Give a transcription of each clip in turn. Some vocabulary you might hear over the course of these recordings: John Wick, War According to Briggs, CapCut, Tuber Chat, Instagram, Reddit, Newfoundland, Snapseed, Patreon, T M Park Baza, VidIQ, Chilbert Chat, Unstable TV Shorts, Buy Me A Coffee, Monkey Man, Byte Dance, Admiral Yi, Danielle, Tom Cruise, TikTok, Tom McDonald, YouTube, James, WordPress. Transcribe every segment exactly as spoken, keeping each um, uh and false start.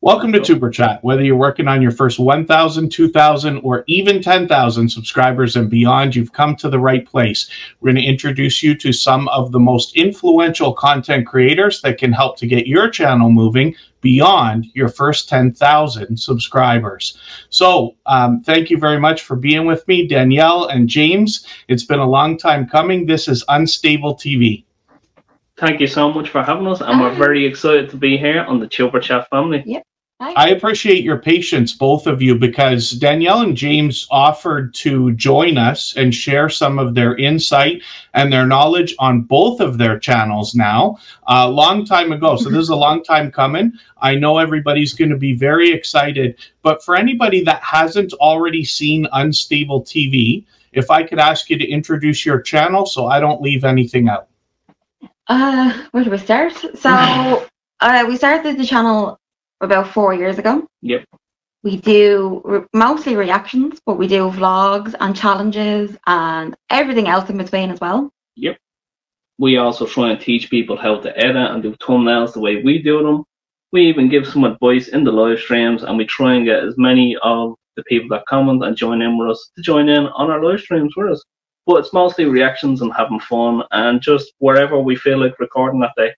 Welcome to Tuber Chat. Whether you're working on your first one thousand, two thousand, or even ten thousand subscribers and beyond, you've come to the right place. We're going to introduce you to some of the most influential content creators that can help to get your channel moving beyond your first ten thousand subscribers. So um, thank you very much for being with me, Danielle and James. It's been a long time coming. This is Unstable T V. Thank you so much for having us, and we're very excited to be here on the Chilbert Chat family. Yep. I appreciate your patience, both of you, because Danielle and James offered to join us and share some of their insight and their knowledge on both of their channels now, a uh, long time ago. So this is a long time coming. I know everybody's going to be very excited, but for anybody that hasn't already seen Unstable T V, if I could ask you to introduce your channel so I don't leave anything out. Uh, where do we start? So, uh, we started the channel about four years ago. Yep. We do re mostly reactions, but we do vlogs and challenges and everything else in between as well. Yep. We also try and teach people how to edit and do thumbnails the way we do them. We even give some advice in the live streams, and we try and get as many of the people that comment and join in with us to join in on our live streams with us. But it's mostly reactions and having fun and just wherever we feel like recording that day.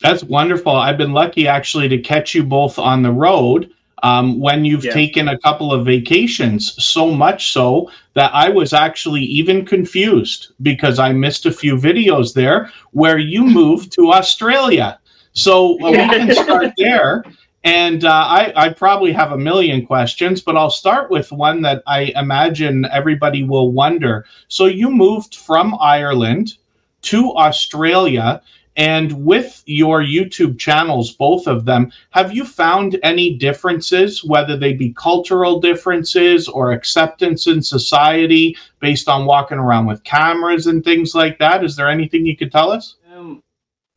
That's wonderful. I've been lucky actually to catch you both on the road um, when you've yeah. taken a couple of vacations, so much so that I was actually even confused because I missed a few videos there where you moved to Australia. So uh, we can start there. And uh, I, I probably have a million questions, but I'll start with one that I imagine everybody will wonder. So you moved from Ireland to Australia, and with your YouTube channels, both of them, have you found any differences, whether they be cultural differences or acceptance in society based on walking around with cameras and things like that? Is there anything you could tell us? Um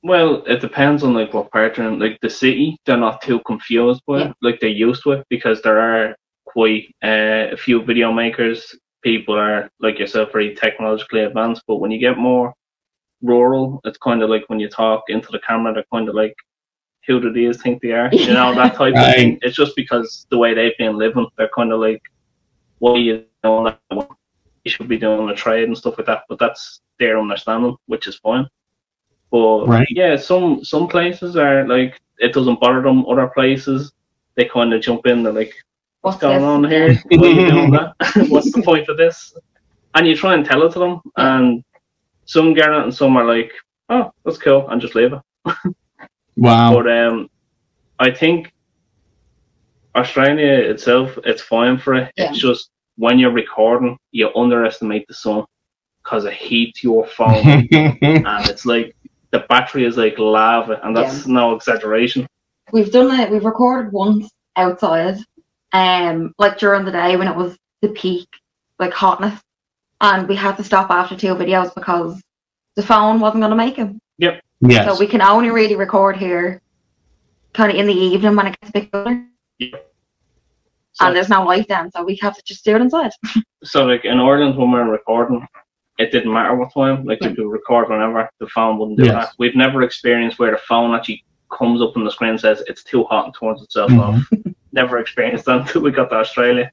Well, it depends on like what part and like the city. They're not too confused by yeah. it, like they used to it, because there are quite uh, a few video makers. People are like yourself, very technologically advanced, but when you get more rural, it's kind of like when you talk into the camera, they're kind of like, who do these think they are? You know, that type right. of thing. It's just because the way they've been living, they're kind of like, what are you doing? You should be doing a trade and stuff like that. But that's their understanding, which is fine. But right. yeah, some some places are like it doesn't bother them. Other places they kind of jump in. They're like, "What's, What's going this? on here? What are you doing that? What's the point of this?" And you try and tell it to them, and some get it, and some are like, "Oh, that's cool," and just leave it. Wow. But um, I think Australia itself, it's fine for it. Yeah. It's just when you're recording, you underestimate the sun because it heats your phone, and it's like. The battery is like lava, and that's yeah. no exaggeration. We've done it. We've recorded once outside, um, like during the day when it was the peak, like hotness, and we had to stop after two videos because the phone wasn't going to make it. Yep. Yes. So we can only really record here, kind of in the evening when it gets a bit colder. Yep. So, and there's no light then, so we have to just do it inside. So, like in Ireland, when we're recording. It didn't matter what time, like yeah. you could record whenever, the phone wouldn't do yes. that. We've never experienced where the phone actually comes up on the screen and says it's too hot and turns itself mm-hmm. off. Never experienced that until we got to Australia.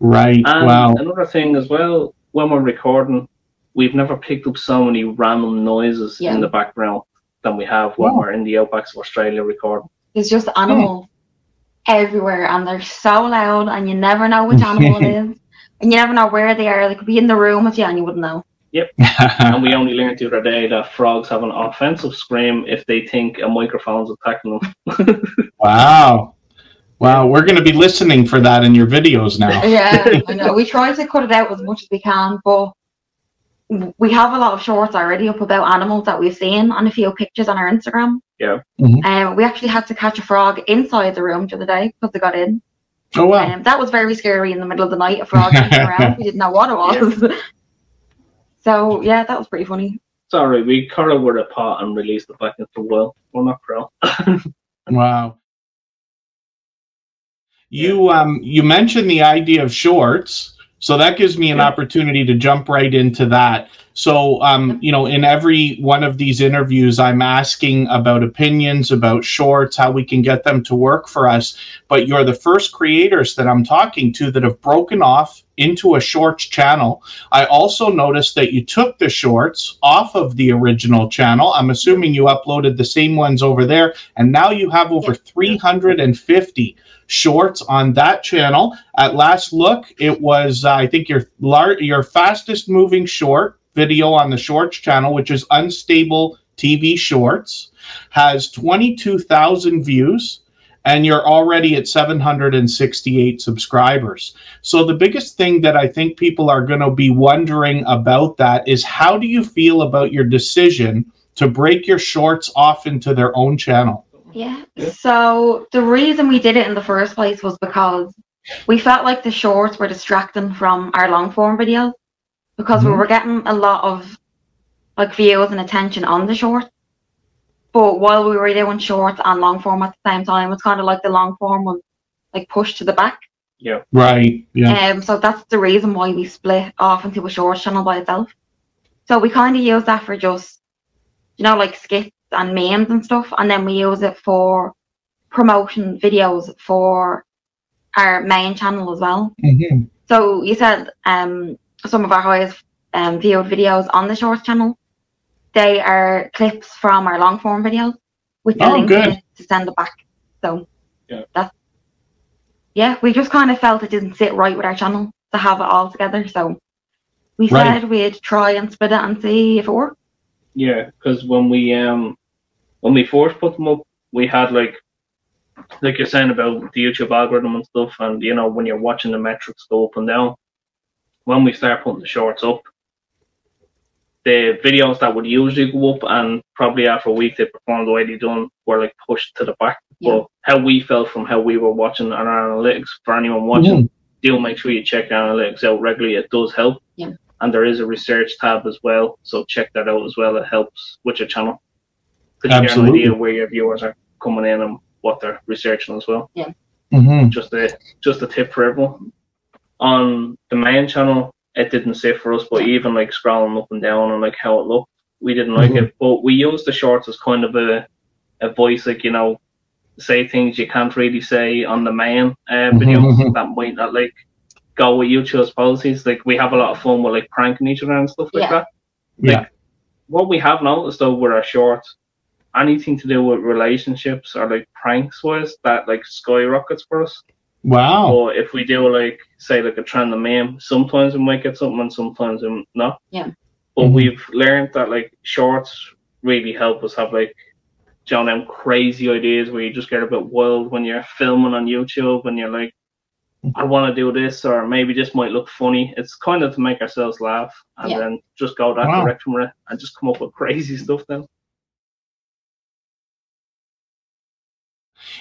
Right, and wow. another thing as well, when we're recording, we've never picked up so many random noises yeah. in the background than we have when wow. we're in the outbacks of Australia recording. There's just animals yeah. everywhere, and they're so loud, and you never know which animal it is, and you never know where they are. They could be in the room with you, and you wouldn't know. Yep, and we only learned the other day that frogs have an offensive scream if they think a microphone's attacking them. Wow. Wow, we're going to be listening for that in your videos now. Yeah, I know. We try to cut it out as much as we can, but we have a lot of shorts already up about animals that we've seen and a few pictures on our Instagram. Yeah. Mm-hmm. um, we actually had to catch a frog inside the room the other day because they got in. Oh, wow. Um, that was very scary in the middle of the night, a frog came around. We didn't know what it was. Yeah. So, yeah, that was pretty funny. Sorry, we curled with a pot and released it back into the world. We're not pro. Wow. You, um, you mentioned the idea of shorts, so that gives me an yeah. opportunity to jump right into that. So, um, you know, in every one of these interviews, I'm asking about opinions, about shorts, how we can get them to work for us. But you're the first creators that I'm talking to that have broken off into a shorts channel. I also noticed that you took the shorts off of the original channel. I'm assuming you uploaded the same ones over there, and now you have over yeah. three hundred fifty shorts on that channel. At last look, it was, uh, I think, your lar your fastest moving short video on the shorts channel, which is Unstable T V Shorts, has twenty-two thousand views. And you're already at seven hundred sixty-eight subscribers. So the biggest thing that I think people are going to be wondering about that is, how do you feel about your decision to break your shorts off into their own channel? Yeah, so the reason we did it in the first place was because we felt like the shorts were distracting from our long-form videos, because mm-hmm. we were getting a lot of like views and attention on the shorts. But while we were doing shorts and long form at the same time, it's kind of like the long form was like pushed to the back. Yeah. Right. Yeah. Um, so that's the reason why we split off into a shorts channel by itself. So we kind of use that for just, you know, like skits and memes and stuff. And then we use it for promotion videos for our main channel as well. Mm-hmm. So you said um, some of our highest um, viewed videos on the shorts channel, they are clips from our long form videos with the oh, link good. to send it back. So yeah. that's yeah, we just kind of felt it didn't sit right with our channel to have it all together. So we right. said we'd try and split it and see if it worked. Yeah, because when we um when we first put them up, we had like like you're saying about the YouTube algorithm and stuff, and you know, when you're watching the metrics go up and down. When we start putting the shorts up, the videos that would usually go up and probably after a week they performed the way they done were like pushed to the back. Yeah. But how we felt from how we were watching on our analytics, for anyone watching, yeah. do make sure you check your analytics out regularly. It does help. Yeah. And there is a research tab as well, so check that out as well. It helps with your channel. Because you get an idea where your viewers are coming in and what they're researching as well. Yeah. Mm-hmm. Just a just a tip for everyone. On the main channel, it didn't sit for us, but even like scrolling up and down and like how it looked, we didn't like mm-hmm. it. But we used the shorts as kind of a, a voice, like, you know, say things you can't really say on the main uh, videos mm-hmm. that might not like go with YouTube's policies. Like, we have a lot of fun with like pranking each other and stuff like yeah. that. Like, yeah. What we have noticed though with our shorts, anything to do with relationships or like pranks was that like skyrockets for us. Wow. Or if we do like say like a trending meme, sometimes we might get something and sometimes we not. Yeah. But mm-hmm. we've learned that like shorts really help us have like John M crazy ideas where you just get a bit wild when you're filming on YouTube and you're like, I wanna do this or maybe this might look funny. It's kind of to make ourselves laugh and yeah. then just go that wow. direction with it and just come up with crazy stuff then.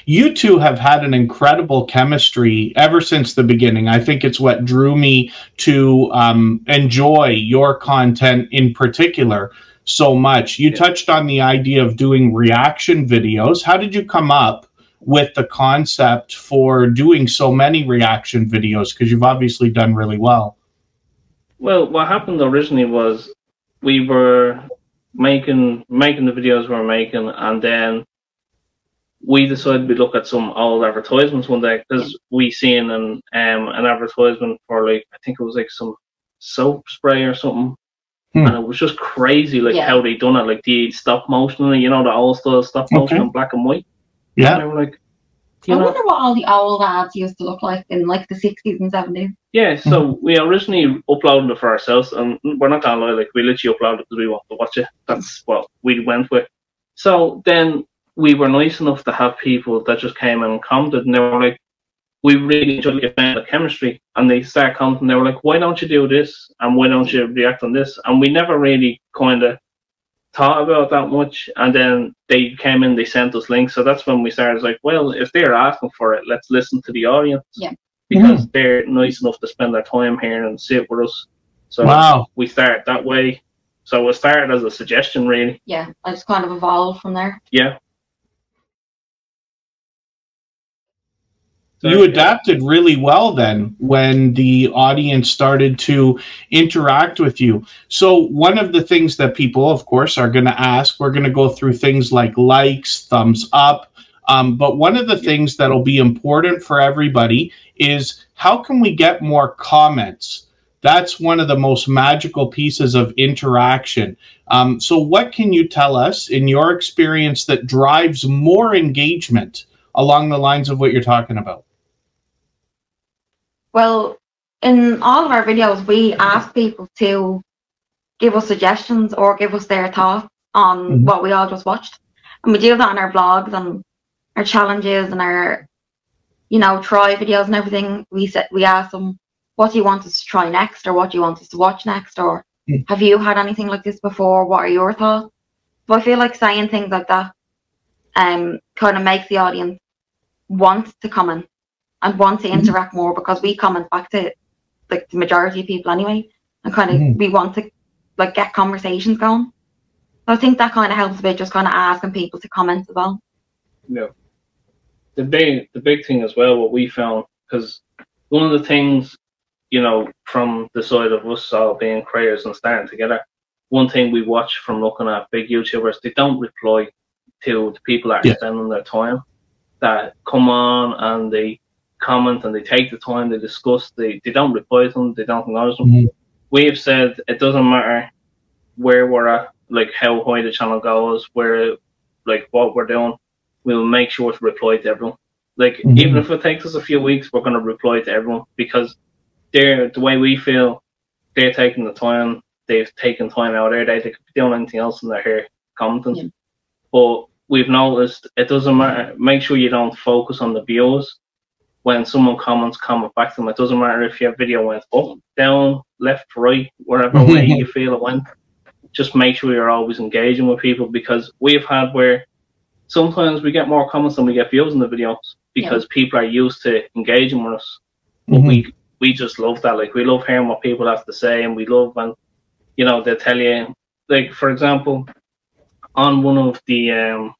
You two have had an incredible chemistry ever since the beginning. I think it's what drew me to um, enjoy your content in particular so much. You yeah. touched on the idea of doing reaction videos. How did you come up with the concept for doing so many reaction videos? Because you've obviously done really well. Well, what happened originally was we were making, making the videos we were making, and then we decided we'd look at some old advertisements one day, because we seen an um an advertisement for like, I think it was like some soap spray or something, hmm. and it was just crazy like yeah. how they done it, like the stop motion, you know, the old style stop motion okay. in black and white. Yeah. And they were like, you I know, wonder what all the old ads used to look like in like the sixties and seventies. Yeah, so mm -hmm. we originally uploaded it for ourselves, and we're not gonna lie, like we literally uploaded it because we wanted to watch it. That's what we went with. So then we were nice enough to have people that just came and commented, and they were like, we really enjoyed the chemistry. And they start commenting, they were like, why don't you do this? And why don't you react on this? And we never really kind of thought about that much. And then they came in, they sent us links. So that's when we started like, well, if they're asking for it, let's listen to the audience. Yeah. Because mm-hmm. they're nice enough to spend their time here and sit with us. So wow. we started that way. So it started as a suggestion, really. Yeah, I just kind of evolved from there. Yeah. So, you adapted yeah. really well then when the audience started to interact with you. So one of the things that people, of course, are going to ask, we're going to go through things like likes, thumbs up. Um, but one of the things that'll be important for everybody is how can we get more comments? That's one of the most magical pieces of interaction. Um, so what can you tell us in your experience that drives more engagement along the lines of what you're talking about? Well, in all of our videos, we ask people to give us suggestions or give us their thoughts on mm-hmm. what we all just watched. And we do that on our blogs and our challenges and our, you know, try videos and everything. We set, we ask them, what do you want us to try next? Or what do you want us to watch next? Or mm-hmm. have you had anything like this before? What are your thoughts? So I feel like saying things like that um, kind of makes the audience want to comment and want to interact mm-hmm. more, because we comment back to like the majority of people anyway, and kind of mm-hmm. we want to like get conversations going. So I think that kind of helps a bit, just kind of asking people to comment as well. Yeah, the big the big thing as well, what we found, because one of the things, you know, from the side of us all being creators and starting together, one thing we watch from looking at big YouTubers, they don't reply to the people that are yeah. spending their time, that come on and they comment and they take the time, they discuss, they, they don't reply to them, they don't acknowledge them. Mm-hmm. We have said it doesn't matter where we're at, like how high the channel goes, where, like what we're doing, we'll make sure to reply to everyone. Like, mm-hmm. even if it takes us a few weeks, we're going to reply to everyone, because they're, the way we feel, they're taking the time, they've taken time out of their day, they could be doing anything else in their hair, commenting. Yeah. But we've noticed it doesn't matter. Make sure you don't focus on the views. When someone comments, comment back to them. It doesn't matter if your video went up, down, left, right, wherever way you feel it went. Just make sure you're always engaging with people, because we've had where sometimes we get more comments than we get views in the videos, because yeah. people are used to engaging with us. But mm-hmm. we we just love that. Like, we love hearing what people have to say, and we love when, you know, they tell you, like, for example, on one of the um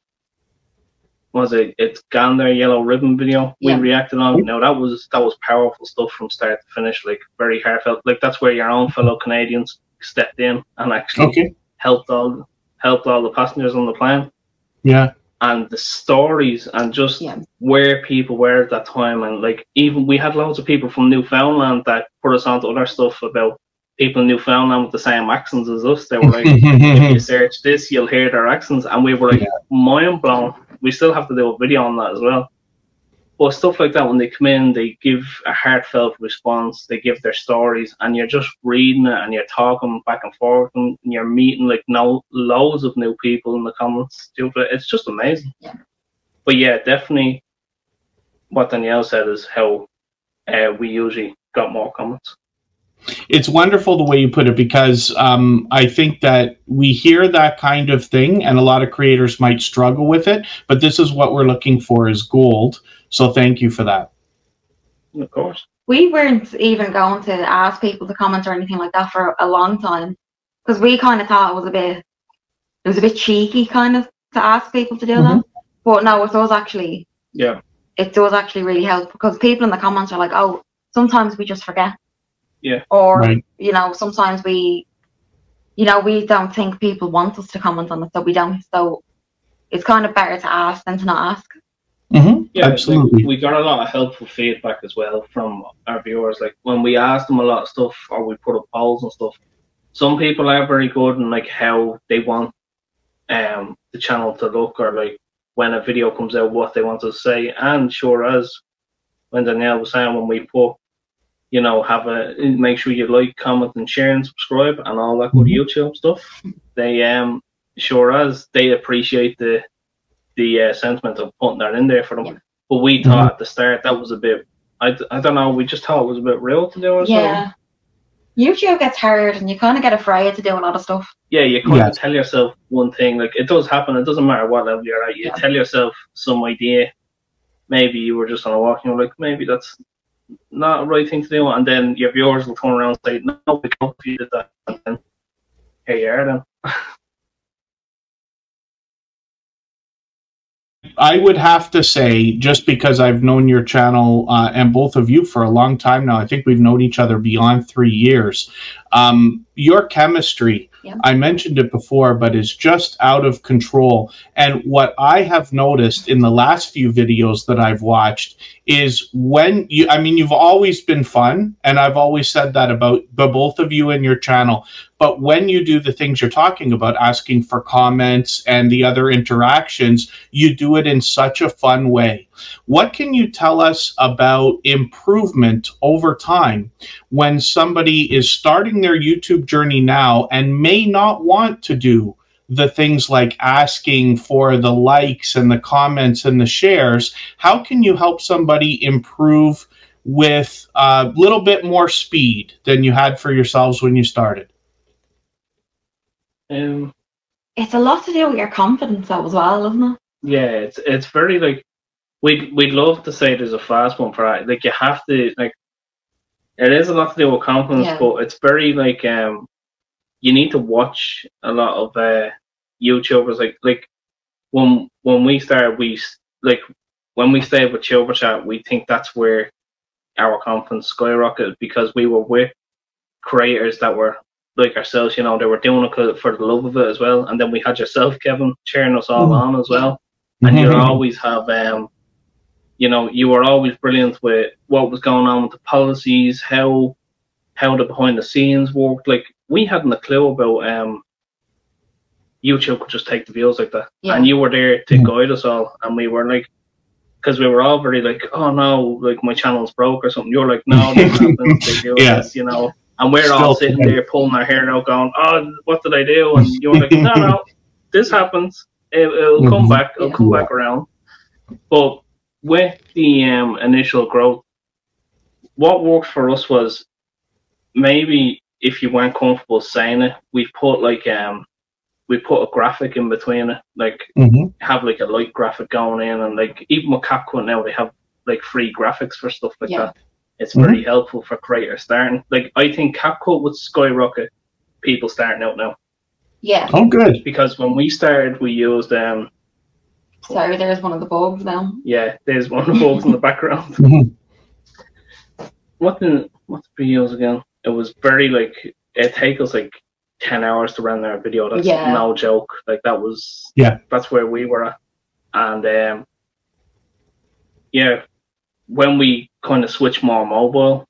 was it it's Gander Yellow Ribbon video we yeah. reacted on. You know, that was that was powerful stuff from start to finish, like very heartfelt. Like, that's where your own fellow Canadians stepped in and actually okay. helped all helped all the passengers on the plane. Yeah. And the stories and just yeah. where people were at that time, and like, even we had loads of people from Newfoundland that put us onto other stuff about people in Newfoundland with the same accents as us. They were like, if you search this, you'll hear their accents. And we were like, yeah. mind blown. We still have to do a video on that as well. But stuff like that, when they come in, they give a heartfelt response. They give their stories, and you're just reading it, and you're talking back and forth, and you're meeting like no loads of new people in the comments. It's just amazing. Yeah. But yeah, definitely what Danielle said is how uh, we usually got more comments. It's wonderful the way you put it, because um, I think that we hear that kind of thing and a lot of creators might struggle with it, but this is what we're looking for, is gold. So thank you for that. Of course. We weren't even going to ask people to comment or anything like that for a long time, because we kind of thought it was a bit, it was a bit cheeky kind of to ask people to do mm-hmm. that. But no, it does actually, yeah, it does actually really help, because people in the comments are like, oh, sometimes we just forget. Yeah. Or, right. you know, sometimes we, you know, we don't think people want us to comment on it, so we don't. So it's kind of better to ask than to not ask. Mm-hmm. Yeah, absolutely. We got a lot of helpful feedback as well from our viewers. Like, when we asked them a lot of stuff, or we put up polls and stuff, some people are very good in like how they want um the channel to look, or like when a video comes out, what they want to say. And sure, as when Danielle was saying, when we put, you know, have a make sure you like, comment, and share, and subscribe, and all that good YouTube stuff. They um sure as they appreciate the the uh, sentiment of putting that in there for them. Yeah. But we thought mm-hmm. at the start that was a bit, I I don't know, we just thought it was a bit real to do. Or yeah, YouTube gets hard, and you kind of get afraid to do a lot of stuff. Yeah, you kind yeah. of tell yourself one thing. Like, it does happen. It doesn't matter what level you're at. You yeah. tell yourself some idea. Maybe you were just on a walk, and you're like, maybe that's not the right thing to do, and then your viewers will turn around and say, no, we can't do that, and then here you are then. I would have to say, just because I've known your channel uh, and both of you for a long time now, I think we've known each other beyond three years. Um, your chemistry, yeah. I mentioned it before, but is just out of control. And what I have noticed in the last few videos that I've watched is when you, I mean, you've always been fun, and I've always said that about the both of you and your channel. But when you do the things you're talking about, asking for comments and the other interactions, you do it in such a fun way. What can you tell us about improvement over time when somebody is starting their YouTube journey now and may not want to do the things like asking for the likes and the comments and the shares? How can you help somebody improve with a little bit more speed than you had for yourselves when you started? Um, it's a lot to do with your confidence though as well, isn't it? Yeah, it's it's very like we'd we'd love to say there's a fast one for that. Like you have to like it is a lot to do with confidence, yeah. But it's very like um you need to watch a lot of uh YouTubers like like when when we started we like when we stayed with Chilbert Chat, we think that's where our confidence skyrocketed because we were with creators that were like ourselves, you know, they were doing it for the love of it as well. And then we had yourself, Kevin, cheering us all mm-hmm. on as well. And mm-hmm. you always have, um, you know, you were always brilliant with what was going on with the policies, how how the behind the scenes worked. Like we hadn't a clue about um, YouTube could just take the views like that. Yeah. And you were there to mm-hmm. guide us all. And we were like, because we were all very like, oh no, like my channel's broke or something. You're like, no, that's happening. They do yeah. this, you know. And we're Still all sitting there pulling our hair out going, oh, what did I do? And you're like, no, no, this happens. It, it'll come back. It'll come back around. But with the um, initial growth, what worked for us was maybe if you weren't comfortable saying it, we put like um, we put a graphic in between it, like mm-hmm. have like a light graphic going in. And like even with CapCut now, they have like free graphics for stuff like yeah. that. It's very mm-hmm. helpful for creators starting. Like, I think CapCut would skyrocket people starting out now. Yeah. Oh, good. Because when we started, we used... Um, Sorry, there's one of the bugs now. Yeah, there's one of the bugs in the background. Mm-hmm. What did what we use again? It was very, like... It take us, like, ten hours to run our video. That's yeah. no joke. Like, that was... Yeah. That's where we were at. And, um, yeah... when we kind of switched more mobile,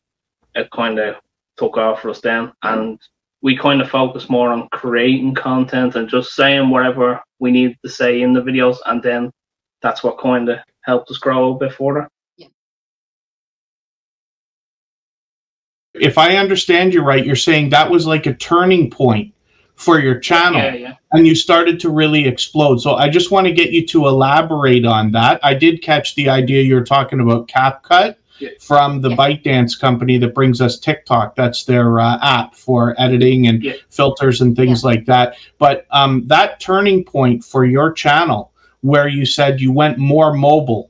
it kind of took off for us then. And we kind of focused more on creating content and just saying whatever we needed to say in the videos. And then that's what kind of helped us grow a bit further. Yeah. If I understand you right, you're saying that was like a turning point for your channel. Yeah, yeah. And you started to really explode. So I just want to get you to elaborate on that. I did catch the idea you were talking about CapCut yeah. from the yeah. Byte Dance company that brings us TikTok. That's their uh, app for editing and yeah. filters and things yeah. like that. But um, that turning point for your channel where you said you went more mobile,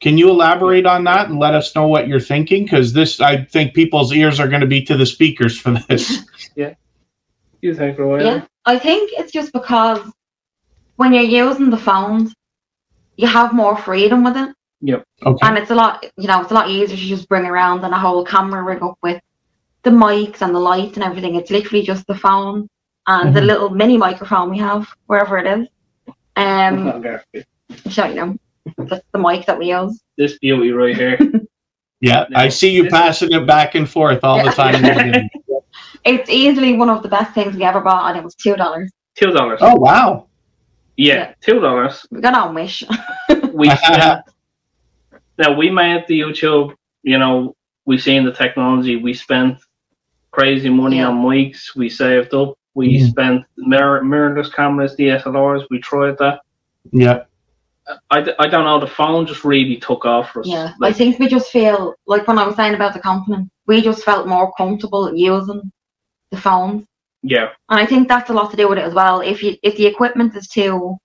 can you elaborate on that and let us know what you're thinking? Because this, I think people's ears are going to be to the speakers for this. Yeah. You think for a while. Yeah, I think it's just because when you're using the phones, you have more freedom with it. Yep. Okay. And it's a lot, you know, it's a lot easier to just bring around than a whole camera rig up with the mics and the lights and everything. It's literally just the phone and mm-hmm. the little mini microphone we have wherever it is. Um, show you know, that's the mic that we use. This beauty right here. Yeah, I see you passing it back and forth all yeah. the time. It's easily one of the best things we ever bought, and it was two dollars. Two dollars. Oh wow! Yeah, yeah. two dollars. We got on Wish. we yeah. Now we made the YouTube. You know, we seen the technology. We spent crazy money yeah. on mics. We saved up. We mm. spent mirror mirrorless cameras, D S L Rs. We tried that. Yeah. I, d I don't know. The phone just really took off for us. Yeah, like, I think we just feel like when I was saying about the confidence, we just felt more comfortable using the phones. Yeah. And I think that's a lot to do with it as well. If you if the equipment is too,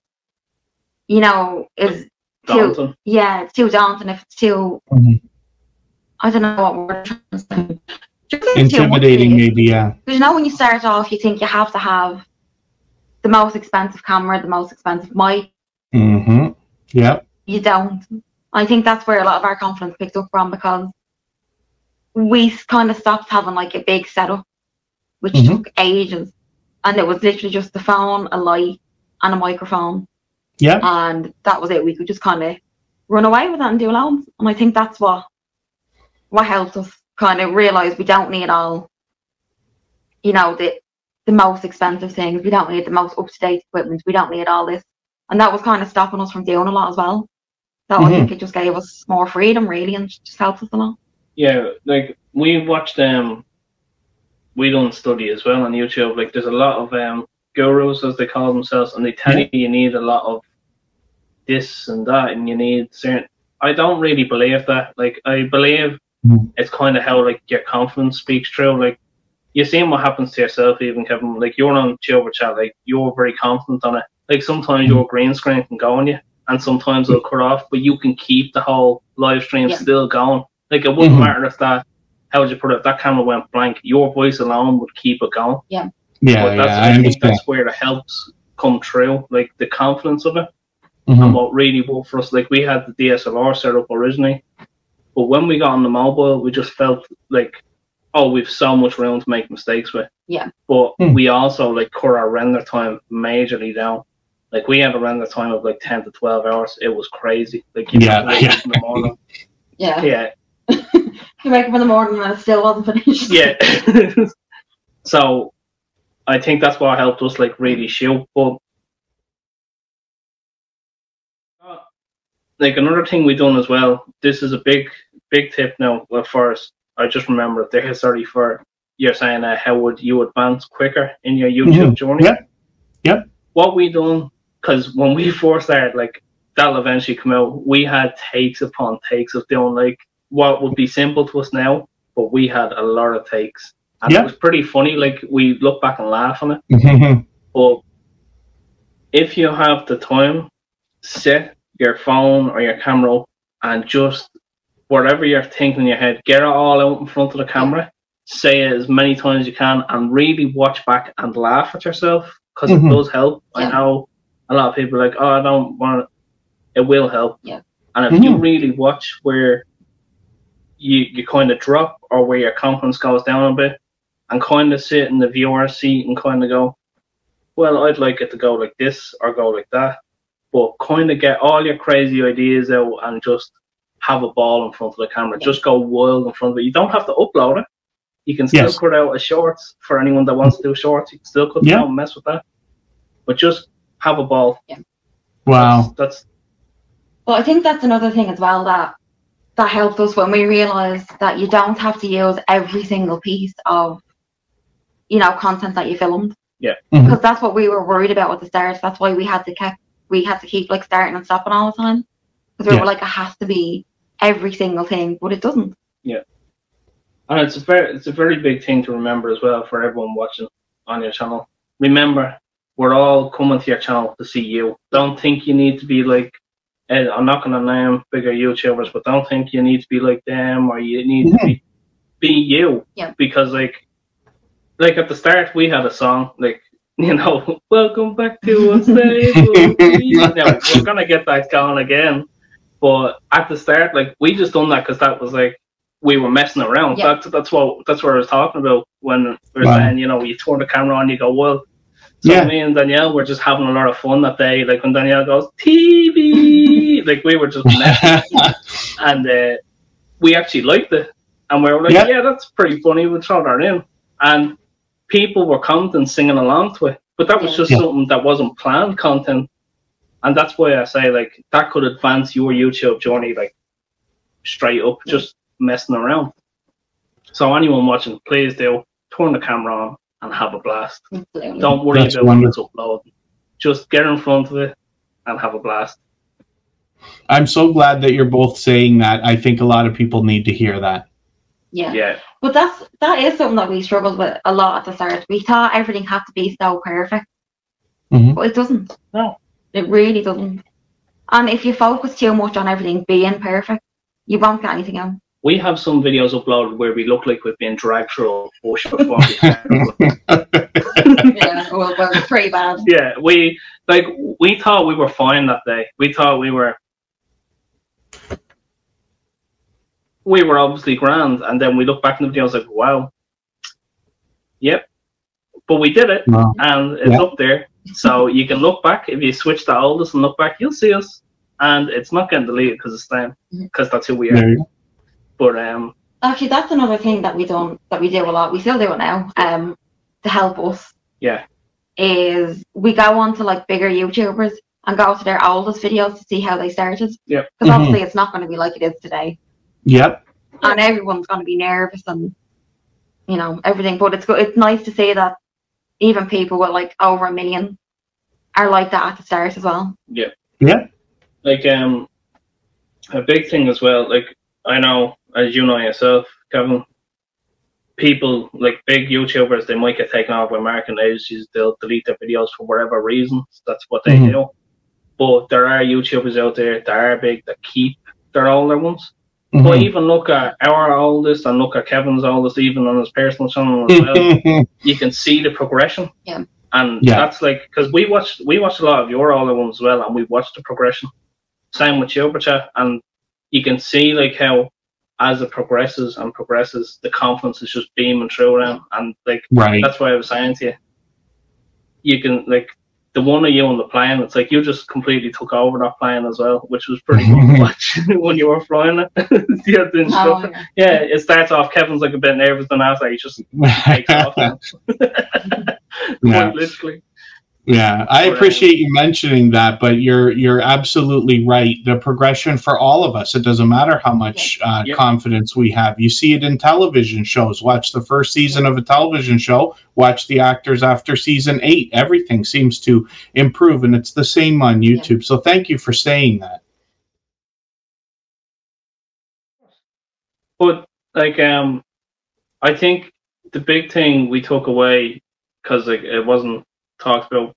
you know, is daunting. too yeah, it's too daunting. If it's too, mm-hmm. I don't know what word. Just intimidating, maybe. Yeah. Because you know, when you start off, you think you have to have the most expensive camera, the most expensive mic. Mm-hmm. Yeah. you don't. I think that's where a lot of our confidence picked up from, because we kind of stopped having like a big setup, which mm-hmm. took ages, and it was literally just the phone, a light, and a microphone. Yeah. And that was it. We could just kind of run away with that and do loans. And I think that's what what helped us kind of realize we don't need all, you know, the the most expensive things. We don't need the most up to date equipment. We don't need all this. And that was kind of stopping us from doing a lot as well. So mm-hmm. I think it just gave us more freedom, really, and just helped us a lot. Yeah, like we watched um we don't study as well on YouTube. Like there's a lot of um gurus, as they call themselves, and they tell yeah. you you need a lot of this and that, and you need certain. I don't really believe that. Like I believe mm. it's kind of how like your confidence speaks through. Like you're seeing what happens to yourself, even Kevin. Like you're on Chilbert Chat, like you're very confident on it. Like sometimes your green screen can go on you, and sometimes it'll cut off, but you can keep the whole live stream yeah. still going. Like it wouldn't mm-hmm. matter if that, how would you put it, if that camera went blank, your voice alone would keep it going. Yeah. Yeah, but that's, yeah, I, I think that's where it helps come true, like the confidence of it, mm-hmm. and what really worked for us. Like we had the D S L R set up originally, but when we got on the mobile, we just felt like, oh, we've so much room to make mistakes with. Yeah. But mm. we also like cut our render time majorly down. Like we had a render time of like ten to twelve hours. It was crazy. Like you yeah, know, yeah. in the morning. Yeah. Yeah. You wake up in the morning and it still wasn't finished. Yeah. So. I think that's what helped us like really shoot. But uh, like another thing we done as well, this is a big big tip now. Well, first I just remember there, sorry for you're saying uh, how would you advance quicker in your YouTube mm-hmm. journey. Yeah. Yeah. What we done, because when we first started, like that'll eventually come out, we had takes upon takes of doing like what would be simple to us now, but we had a lot of takes. And yeah. it was pretty funny, like we look back and laugh on it. Mm-hmm. But if you have the time, set your phone or your camera up and just whatever you're thinking in your head, get it all out in front of the camera, say it as many times as you can, and really watch back and laugh at yourself, because mm-hmm. it does help. Yeah. I know a lot of people are like, oh, I don't want it. It will help. Yeah. And if mm-hmm. you really watch where you, you kind of drop or where your confidence goes down a bit, and kind of sit in the viewer seat and kind of go, well, I'd like it to go like this or go like that. But kind of get all your crazy ideas out and just have a ball in front of the camera. Yeah. Just go wild in front of it. You don't have to upload it. You can still yes. cut out a shorts for anyone that wants to do shorts. You can still cut yeah. them out and mess with that. But just have a ball. Yeah. Wow. That's, that's. Well, I think that's another thing as well that that helped us when we realised that you don't have to use every single piece of, you know, content that you filmed. Yeah. Because mm-hmm. that's what we were worried about at the start. That's why we had to keep, we had to keep like starting and stopping all the time. Because we yeah. were like, it has to be every single thing, but it doesn't. Yeah. And it's a very, it's a very big thing to remember as well for everyone watching on your channel. Remember, we're all coming to your channel to see you. Don't think you need to be like, I'm not going to name bigger YouTubers, but don't think you need to be like them or you need mm-hmm. to be, be you. Yeah. Because like, Like at the start, we had a song like, you know, welcome back to Unstable. Now, we're gonna get that going again, but at the start, like we just done that because that was like we were messing around. Yeah. That's that's what that's what I was talking about when we were wow. saying, you know, you turn the camera on, you go, well. So yeah. me and Danielle were just having a lot of fun that day. Like when Danielle goes T V, like we were just messing, and uh, we actually liked it, and we were like, yeah, yeah that's pretty funny. We'll throw that in, and people were commenting, singing along to it, but that was just yeah. something that wasn't planned content, and that's why I say like that could advance your YouTube journey like straight up, yeah. just messing around. So anyone watching, please do turn the camera on and have a blast. Absolutely. Don't worry that's about wonderful. When it's uploading. Just get in front of it and have a blast. I'm so glad that you're both saying that. I think a lot of people need to hear that. Yeah. yeah, but that's that is something that we struggled with a lot at the start. We thought everything had to be so perfect, mm-hmm. but it doesn't. No, it really doesn't. And if you focus too much on everything being perfect, you won't get anything else. We have some videos uploaded where we look like we've been dragged through a bush before. Yeah, well, well, it's pretty bad. Yeah, we like we thought we were fine that day. We thought we were we were obviously grand, and then we look back in the video, I was like, wow, yep, but we did it, wow. and it's yep. up there. So you can look back, if you switch to oldest and look back, you'll see us, and it's not getting deleted because it's them, because that's who we are. No. But um, actually, that's another thing that we don't that we do a lot. We still do it now. Um, to help us. Yeah. Is we go on to like bigger YouTubers and go to their oldest videos to see how they started. Yeah. Because mm-hmm. obviously, it's not going to be like it is today. Yep. And everyone's going to be nervous and you know everything. But it's good. It's nice to see that even people with like over a million are like that at the start as well. Yeah. Yeah. Like um, a big thing as well. Like I know. As you know yourself, Kevin, people like big YouTubers, they might get taken off by marketing agencies. They'll delete their videos for whatever reasons. That's what they mm-hmm. do. But there are YouTubers out there that are big that keep their older ones. Mm-hmm. But even look at our oldest and look at Kevin's oldest, even on his personal channel as well. You can see the progression. Yeah. And yeah. that's like, because we watched, we watched a lot of your older ones as well, and we watched the progression. Same with Tuber Chat. And you can see like how, as it progresses and progresses, the confidence is just beaming through them. And like right. that's why I was saying to you, you can like the one of you on the plane, it's like you just completely took over that plane as well, which was pretty fun to watch when you were flying it. You had the instructor. Oh, yeah. yeah, it starts off, Kevin's like a bit nervous, and I was like, he just takes off. yeah. Literally. Yeah, I appreciate you mentioning that, but you're you're absolutely right. The progression for all of us, it doesn't matter how much uh, yep. confidence we have. You see it in television shows. Watch the first season of a television show. Watch the actors after season eight. Everything seems to improve, and it's the same on YouTube. Yep. So thank you for saying that. But like, um, I think the big thing we took away, because like, it wasn't talked about,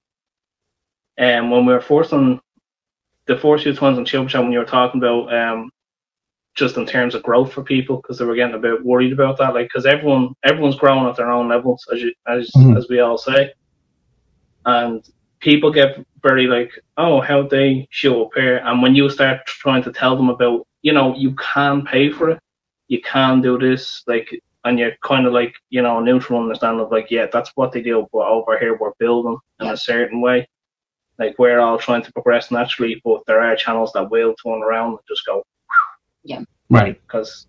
and um, when we were forcing the Force Youth ones and Chilbert Chat, when you were talking about um, just in terms of growth for people, because they were getting a bit worried about that, like because everyone everyone's growing at their own levels, as you as mm-hmm. as we all say, and people get very like, oh, how they show up here, and when you start trying to tell them about, you know, you can pay for it, you can do this, like. And you're kind of like, you know, neutral understanding of like, yeah, that's what they do, but over here we're building in a certain way. Like we're all trying to progress naturally, but there are channels that will turn around and just go, yeah, right. Because,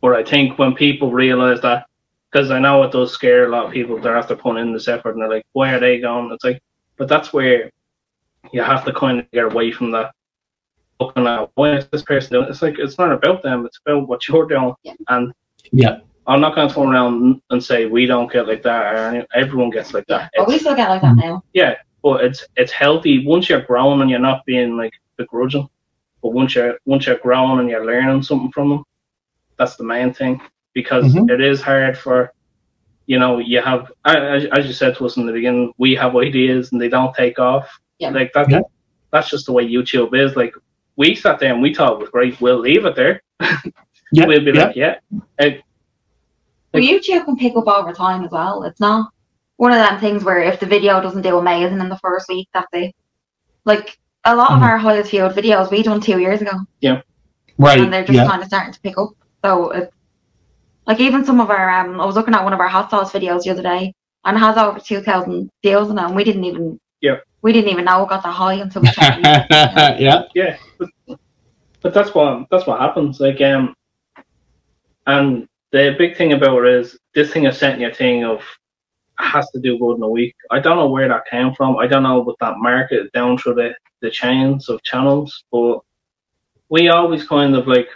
but I think when people realize that, because I know it does scare a lot of people, they're after putting in this effort and they're like, why are they going? It's like, but that's where you have to kind of get away from that. Looking at why is this person doing it? It's like, it's not about them, it's about what you're doing. Yeah. And yeah, I'm not going to turn around and say we don't get like that. Or everyone gets like that. Yeah, but we still get like that now. Yeah, but it's it's healthy once you're growing and you're not being like begrudging. But once you're once you're growing and you're learning something from them, that's the main thing. Because mm-hmm. it is hard for, you know, you have as, as you said to us in the beginning, we have ideas and they don't take off. Yeah, like that. Yeah. That's just the way YouTube is. Like we sat there and we thought it was great. We'll leave it there. Yeah, we'll be yeah. like, yeah. It, well, YouTube can pick up over time as well. It's not one of them things where if the video doesn't do amazing in the first week, that's it. Like a lot mm-hmm. of our highest viewed videos we done two years ago. Yeah, right. And they're just yeah. kind of starting to pick up. So, it's, like even some of our, um, I was looking at one of our hot sauce videos the other day, and it has over two thousand views now, and we didn't even, yeah, we didn't even know it got that high until we started. You know? Yeah, yeah. But, but that's what that's what happens. Like um. And the big thing about it is this thing is setting your thing of has to do good in a week. I don't know where that came from. I don't know what that market down through the, the chains of channels, but we always kind of like,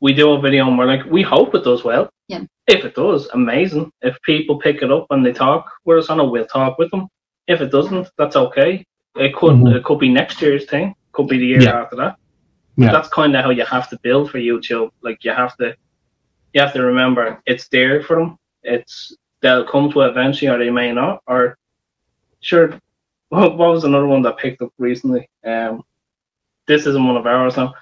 we do a video and we're like, we hope it does well. Yeah. If it does, amazing. If people pick it up and they talk with us on it, we'll talk with them. If it doesn't, that's okay. It could, mm-hmm. it could be next year's thing. Could be the year yeah. after that. Yeah. That's kind of how you have to build for YouTube. Like you have to, you have to remember it's there for them. It's they'll come to it eventually, or they may not. Or sure, what was another one that picked up recently? Um, this isn't one of ours now.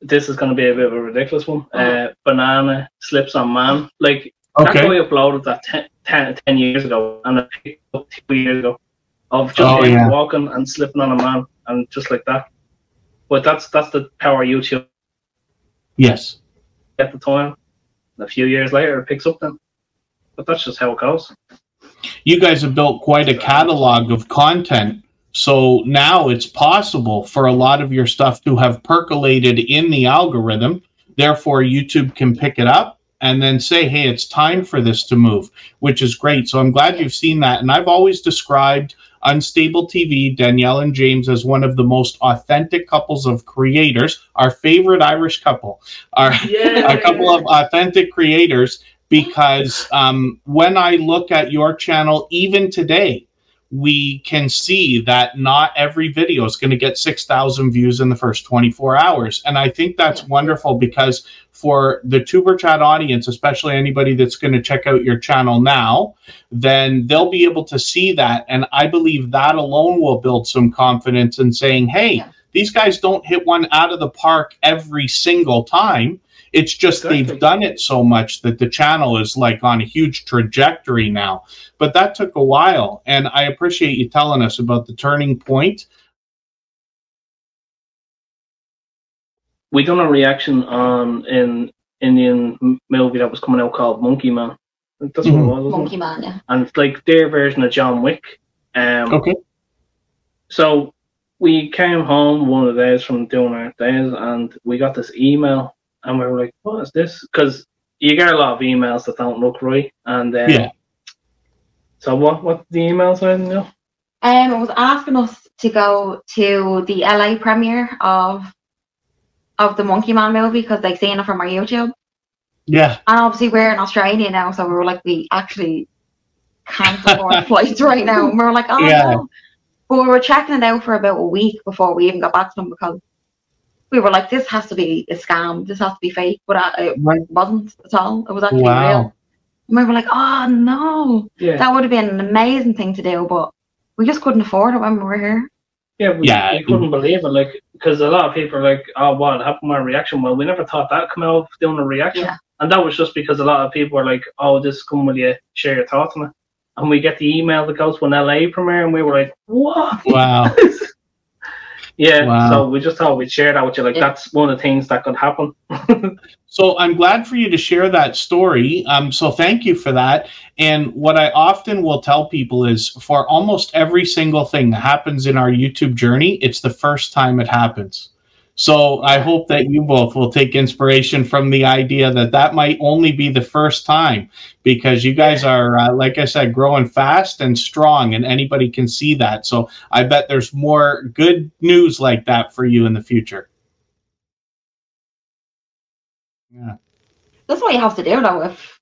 This is going to be a bit of a ridiculous one. Uh, uh, banana slips on man. Like okay. that guy uploaded that ten, ten, ten years ago, and it picked up two years ago of just oh, yeah. walking and slipping on a man, and just like that. But that's that's the power of YouTube. Yes. At the time, and a few years later, it picks up them. But that's just how it goes. You guys have built quite a catalog of content. So now it's possible for a lot of your stuff to have percolated in the algorithm. Therefore, YouTube can pick it up and then say, hey, it's time for this to move, which is great. So I'm glad you've seen that. And I've always described Unstable T V, Danielle and James, as one of the most authentic couples of creators, our favorite Irish couple, our, yeah. a couple of authentic creators, because um, when I look at your channel, even today, we can see that not every video is going to get six thousand views in the first twenty-four hours. And I think that's wonderful, because for the Tuber Chat audience, especially anybody that's going to check out your channel now, then they'll be able to see that. And I believe that alone will build some confidence in saying, hey, yeah. these guys don't hit one out of the park every single time. It's just they've done it so much that the channel is like on a huge trajectory now. But that took a while. And I appreciate you telling us about the turning point. We done a reaction on an Indian movie that was coming out called Monkey Man. That's mm-hmm. what it was. Monkey Man, yeah. And it's like their version of John Wick. Um, okay. So we came home one of the days from doing our days, and we got this email. And we were like, what is this? Because you get a lot of emails that don't look right. And uh, yeah. So what what the email said, you know? Um, it was asking us to go to the L A premiere of of the Monkey Man movie, because they've seen it from our YouTube. Yeah. And obviously we're in Australia now, so we were like, we actually can't afford flights right now. And we were like, oh yeah. no. But we were checking it out for about a week before we even got back to them, because we were like, this has to be a scam. This has to be fake. But it wasn't at all. It was actually wow. real. And we were like, oh, no. Yeah. That would have been an amazing thing to do. But we just couldn't afford it when we were here. Yeah, we, yeah. we couldn't believe it. Like, because a lot of people are like, oh, what happened with my reaction? Well, we never thought that come out doing a reaction. Yeah. And that was just because a lot of people are like, oh, this come with you, share your thoughts on it. And we get the email that goes to an L A premiere, and we were like, what? Wow. Yeah, wow. So we just thought we'd share that with you. Like, yeah. that's one of the things that could happen. So I'm glad for you to share that story. Um, so thank you for that. And what I often will tell people is, for almost every single thing that happens in our YouTube journey, it's the first time it happens. So I hope that you both will take inspiration from the idea that that might only be the first time, because you guys are, uh, like I said, growing fast and strong, and anybody can see that. So I bet there's more good news like that for you in the future. Yeah. That's what you have to do, though, if,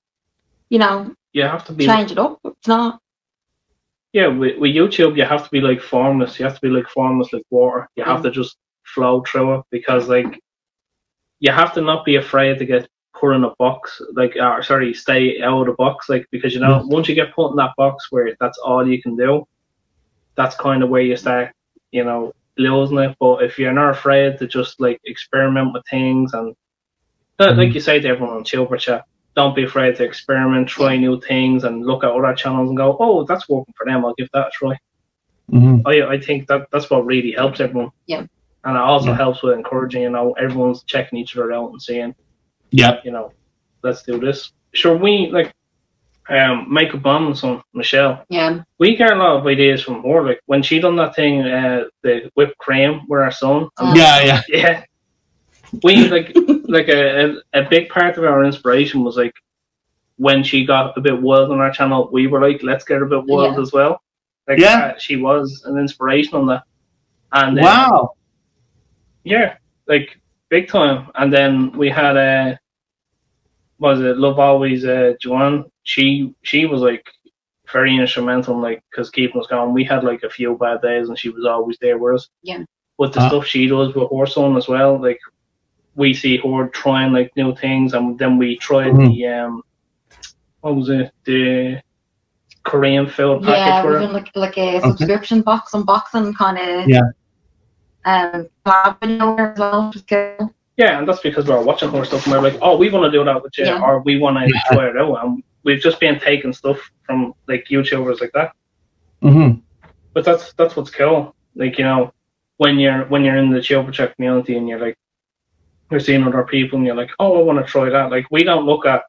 you know, you have to be change it up. It's not. Yeah, with, with YouTube, you have to be like formless. You have to be like formless, like water. You have mm. to just flow through it, because like you have to not be afraid to get put in a box, like or sorry stay out of the box, like, because you know mm-hmm. once you get put in that box where that's all you can do, that's kind of where you start, you know, losing it. But if you're not afraid to just like experiment with things, and mm-hmm. like you say to everyone on Chilbert Chat, don't be afraid to experiment, try new things, and look at other channels and go, oh, that's working for them, I'll give that a try. Mm-hmm. I, I think that that's what really helps everyone. Yeah. And it also yeah. helps with encouraging, you know, everyone's checking each other out and saying, yeah, you know, let's do this. Sure, we, like, um, make a bomb on Michelle. Yeah. We get a lot of ideas from her. Like, when she done that thing, uh, the whipped cream with our son. Oh. Yeah, yeah. Yeah. We, like, like a, a, a big part of our inspiration was, like, when she got a bit wild on our channel, we were like, let's get a bit wild yeah. as well. Like, yeah. Uh, she was an inspiration on that. And uh, wow. yeah, like big time. And then we had a uh, was it Love Always, uh, Joanne. She she was like very instrumental, like, because keeping us going. We had like a few bad days, and she was always there with us. Yeah. But the uh. stuff she does with her son as well, like we see her trying like new things, and then we tried mm-hmm. the um, what was it the Korean film package? Yeah, we did like like a subscription okay. box unboxing kind of. Yeah. Um, yeah, and that's because we're watching her stuff and we're like, oh, we want to do that with you, yeah. or we want to yeah. try it out. And we've just been taking stuff from like YouTubers like that. Mm-hmm. But that's that's what's cool. Like, you know, when you're when you're in the Chilbert Chat community and you're like, you're seeing other people and you're like, oh, I want to try that. Like, we don't look at,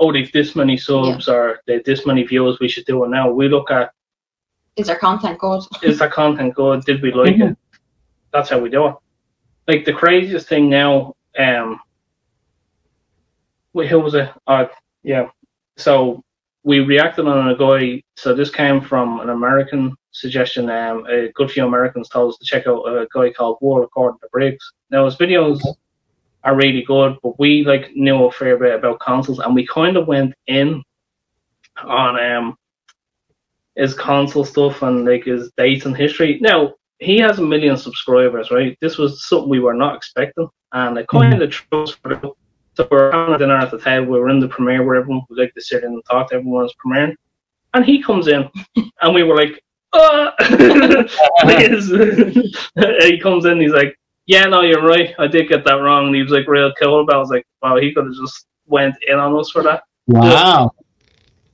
oh, they've this many subs yeah. or they've this many views, we should do it now. We look at, is their content good? Is their content good? Did we like mm-hmm. it? That's how we do it. Like, the craziest thing now, um, wait, who was it? Uh, yeah. So we reacted on a guy. So this came from an American suggestion. Um, a good few Americans told us to check out a guy called War According to Briggs. Now, his videos are really good, but we like knew a fair bit about consoles, and we kind of went in on um his console stuff and like his dates and history. Now, he has a million subscribers, right? This was something we were not expecting, and it kind of threw us for the. So we were having dinner at the table. We were in the premiere where everyone would like to sit in and talk to everyone's premiering, and he comes in, and we were like, "Oh!" He comes in, he's like, "Yeah, no, you're right. I did get that wrong." And he was like, real cool. But I was like, "Wow, he could have just went in on us for that." Wow. So,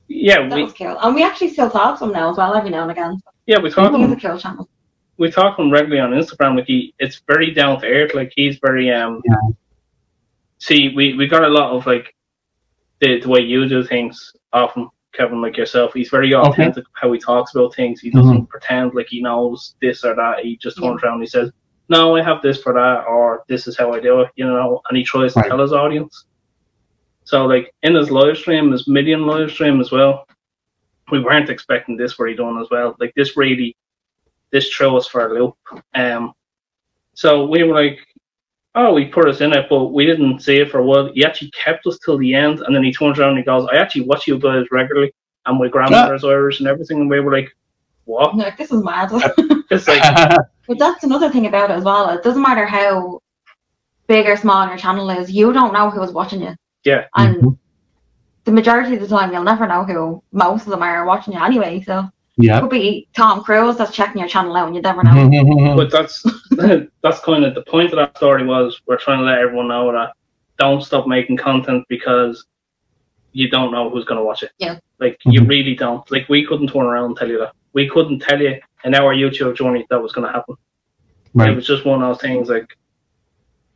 yeah, that we, was cool, and we actually still talk to him now as well, every now and again. So. Yeah, we talk. He's a cool channel. We talk to him regularly on Instagram. Like he, it's very down to earth. Like he's very um. Yeah. See, we, we got a lot of, like, the, the way you do things often, Kevin, like yourself. He's very authentic okay. how he talks about things. He doesn't mm-hmm. pretend like he knows this or that. He just turns yeah. around and he says, no, I have this for that, or this is how I do it, you know, and he tries to right. tell his audience. So, like, in his live stream, his million live stream as well, we weren't expecting this where he done as well. Like, this really, this threw us for a loop. Um, so, we were like, oh, he put us in it, but we didn't see it for a while. He actually kept us till the end, and then he turns around and he goes, I actually watch you guys regularly, and my grandmother's yeah. Irish and everything, and we were like, what? No, this is mad. It's like, but that's another thing about it as well. It doesn't matter how big or small your channel is, you don't know who is watching you. Yeah. And mm-hmm. the majority of the time, you'll never know who most of them are watching you anyway, so... Yeah, it could be Tom Cruise that's checking your channel out and you never know. But that's that's kind of the point of that story was we're trying to let everyone know that don't stop making content because you don't know who's going to watch it. Yeah, like you really don't. Like we couldn't turn around and tell you that. We couldn't tell you in our YouTube journey that was going to happen. Right. It was just one of those things like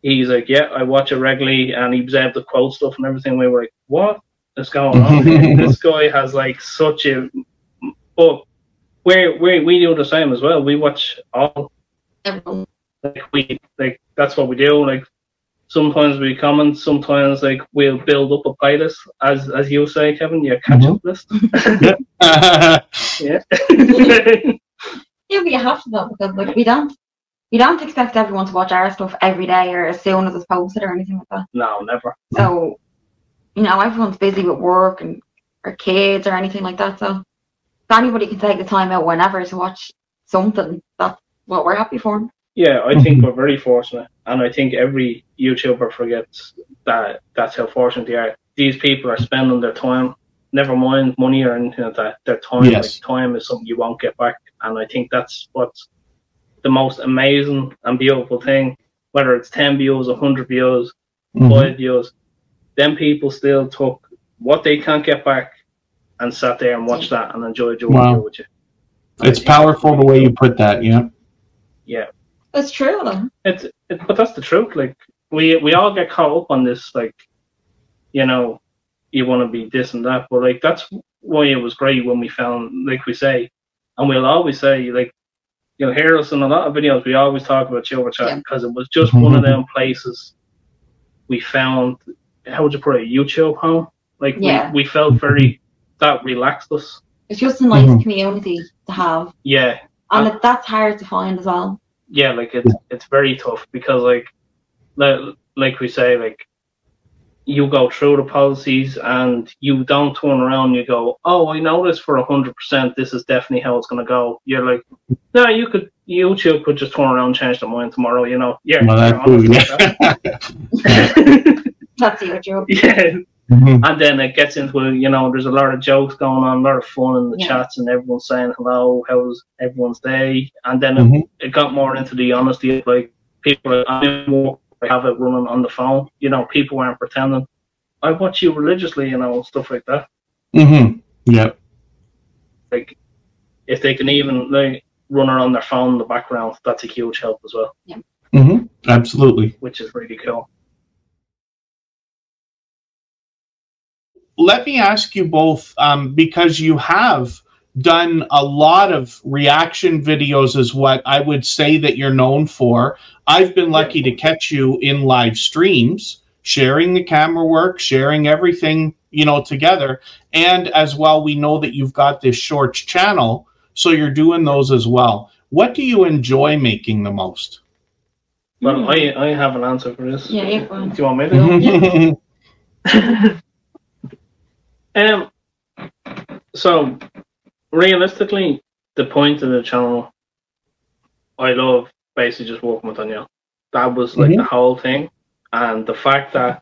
he's like, yeah, I watch it regularly, and he was able to quote stuff and everything. We were like, what is going on? This guy has like such a but. Where we we do the same as well. We watch all everyone. Like we like that's what we do. Like sometimes we comment, sometimes like we'll build up a playlist, as as you say, Kevin, your catch up mm-hmm. list. yeah. yeah. Yeah, but you have to know because like we don't you don't expect everyone to watch our stuff every day or as soon as it's posted or anything like that. No, never. So you know, everyone's busy with work and or kids or anything like that, so anybody can take the time out whenever to watch something, that's what we're happy for. Yeah, I think we're very fortunate, and I think every YouTuber forgets that that's how fortunate they are. These people are spending their time, never mind money or anything like that, their time, yes. like, time is something you won't get back, and I think that's what's the most amazing and beautiful thing, whether it's ten views, one hundred views, mm-hmm. five views, then people still took what they can't get back and sat there and watched that and enjoyed your wow. video with you. It's powerful the way you put that, you know? Yeah. That's true, though. It's, it, but that's the truth. Like, we we all get caught up on this, like, you know, you want to be this and that. But, like, that's why it was great when we found, like we say, and we'll always say, like, you'll hear us in a lot of videos, we always talk about Chilbert Chat because yeah. it was just mm-hmm. one of them places we found, how would you put it, YouTube home? Like, yeah. we, we felt very... that relaxed us. It's just a nice mm-hmm. community to have. Yeah. And, and that's hard to find as well. Yeah, like it's it's very tough because like like, like we say, like you go through the policies and you don't turn around and you go, oh, I know this for a hundred percent, this is definitely how it's gonna go. You're like, no, you could YouTube could just turn around and change their mind tomorrow, you know. Yeah. Well, that's, cool. that. That's YouTube. Yeah. Mm-hmm. And then it gets into, you know, there's a lot of jokes going on, a lot of fun in the yeah. chats and everyone saying hello, how's everyone's day? And then mm-hmm. it, it got more into the honesty of, like, people I have it running on the phone. You know, people weren't pretending. I watch you religiously, you know, stuff like that. Mm-hmm. Yeah. Like, if they can even, like, running on their phone in the background, that's a huge help as well. Yeah. Mm-hmm. Absolutely. Which is really cool. Let me ask you both, um, because you have done a lot of reaction videos is what I would say that you're known for. I've been lucky to catch you in live streams, sharing the camera work, sharing everything, you know, together. And as well, we know that you've got this shorts channel, so you're doing those as well. What do you enjoy making the most? Well, I, I have an answer for this. Yeah, yeah. Do you want me to? Yeah. um, so... realistically, the point of the channel, I love basically just working with Danielle. That was like mm-hmm. the whole thing, and the fact that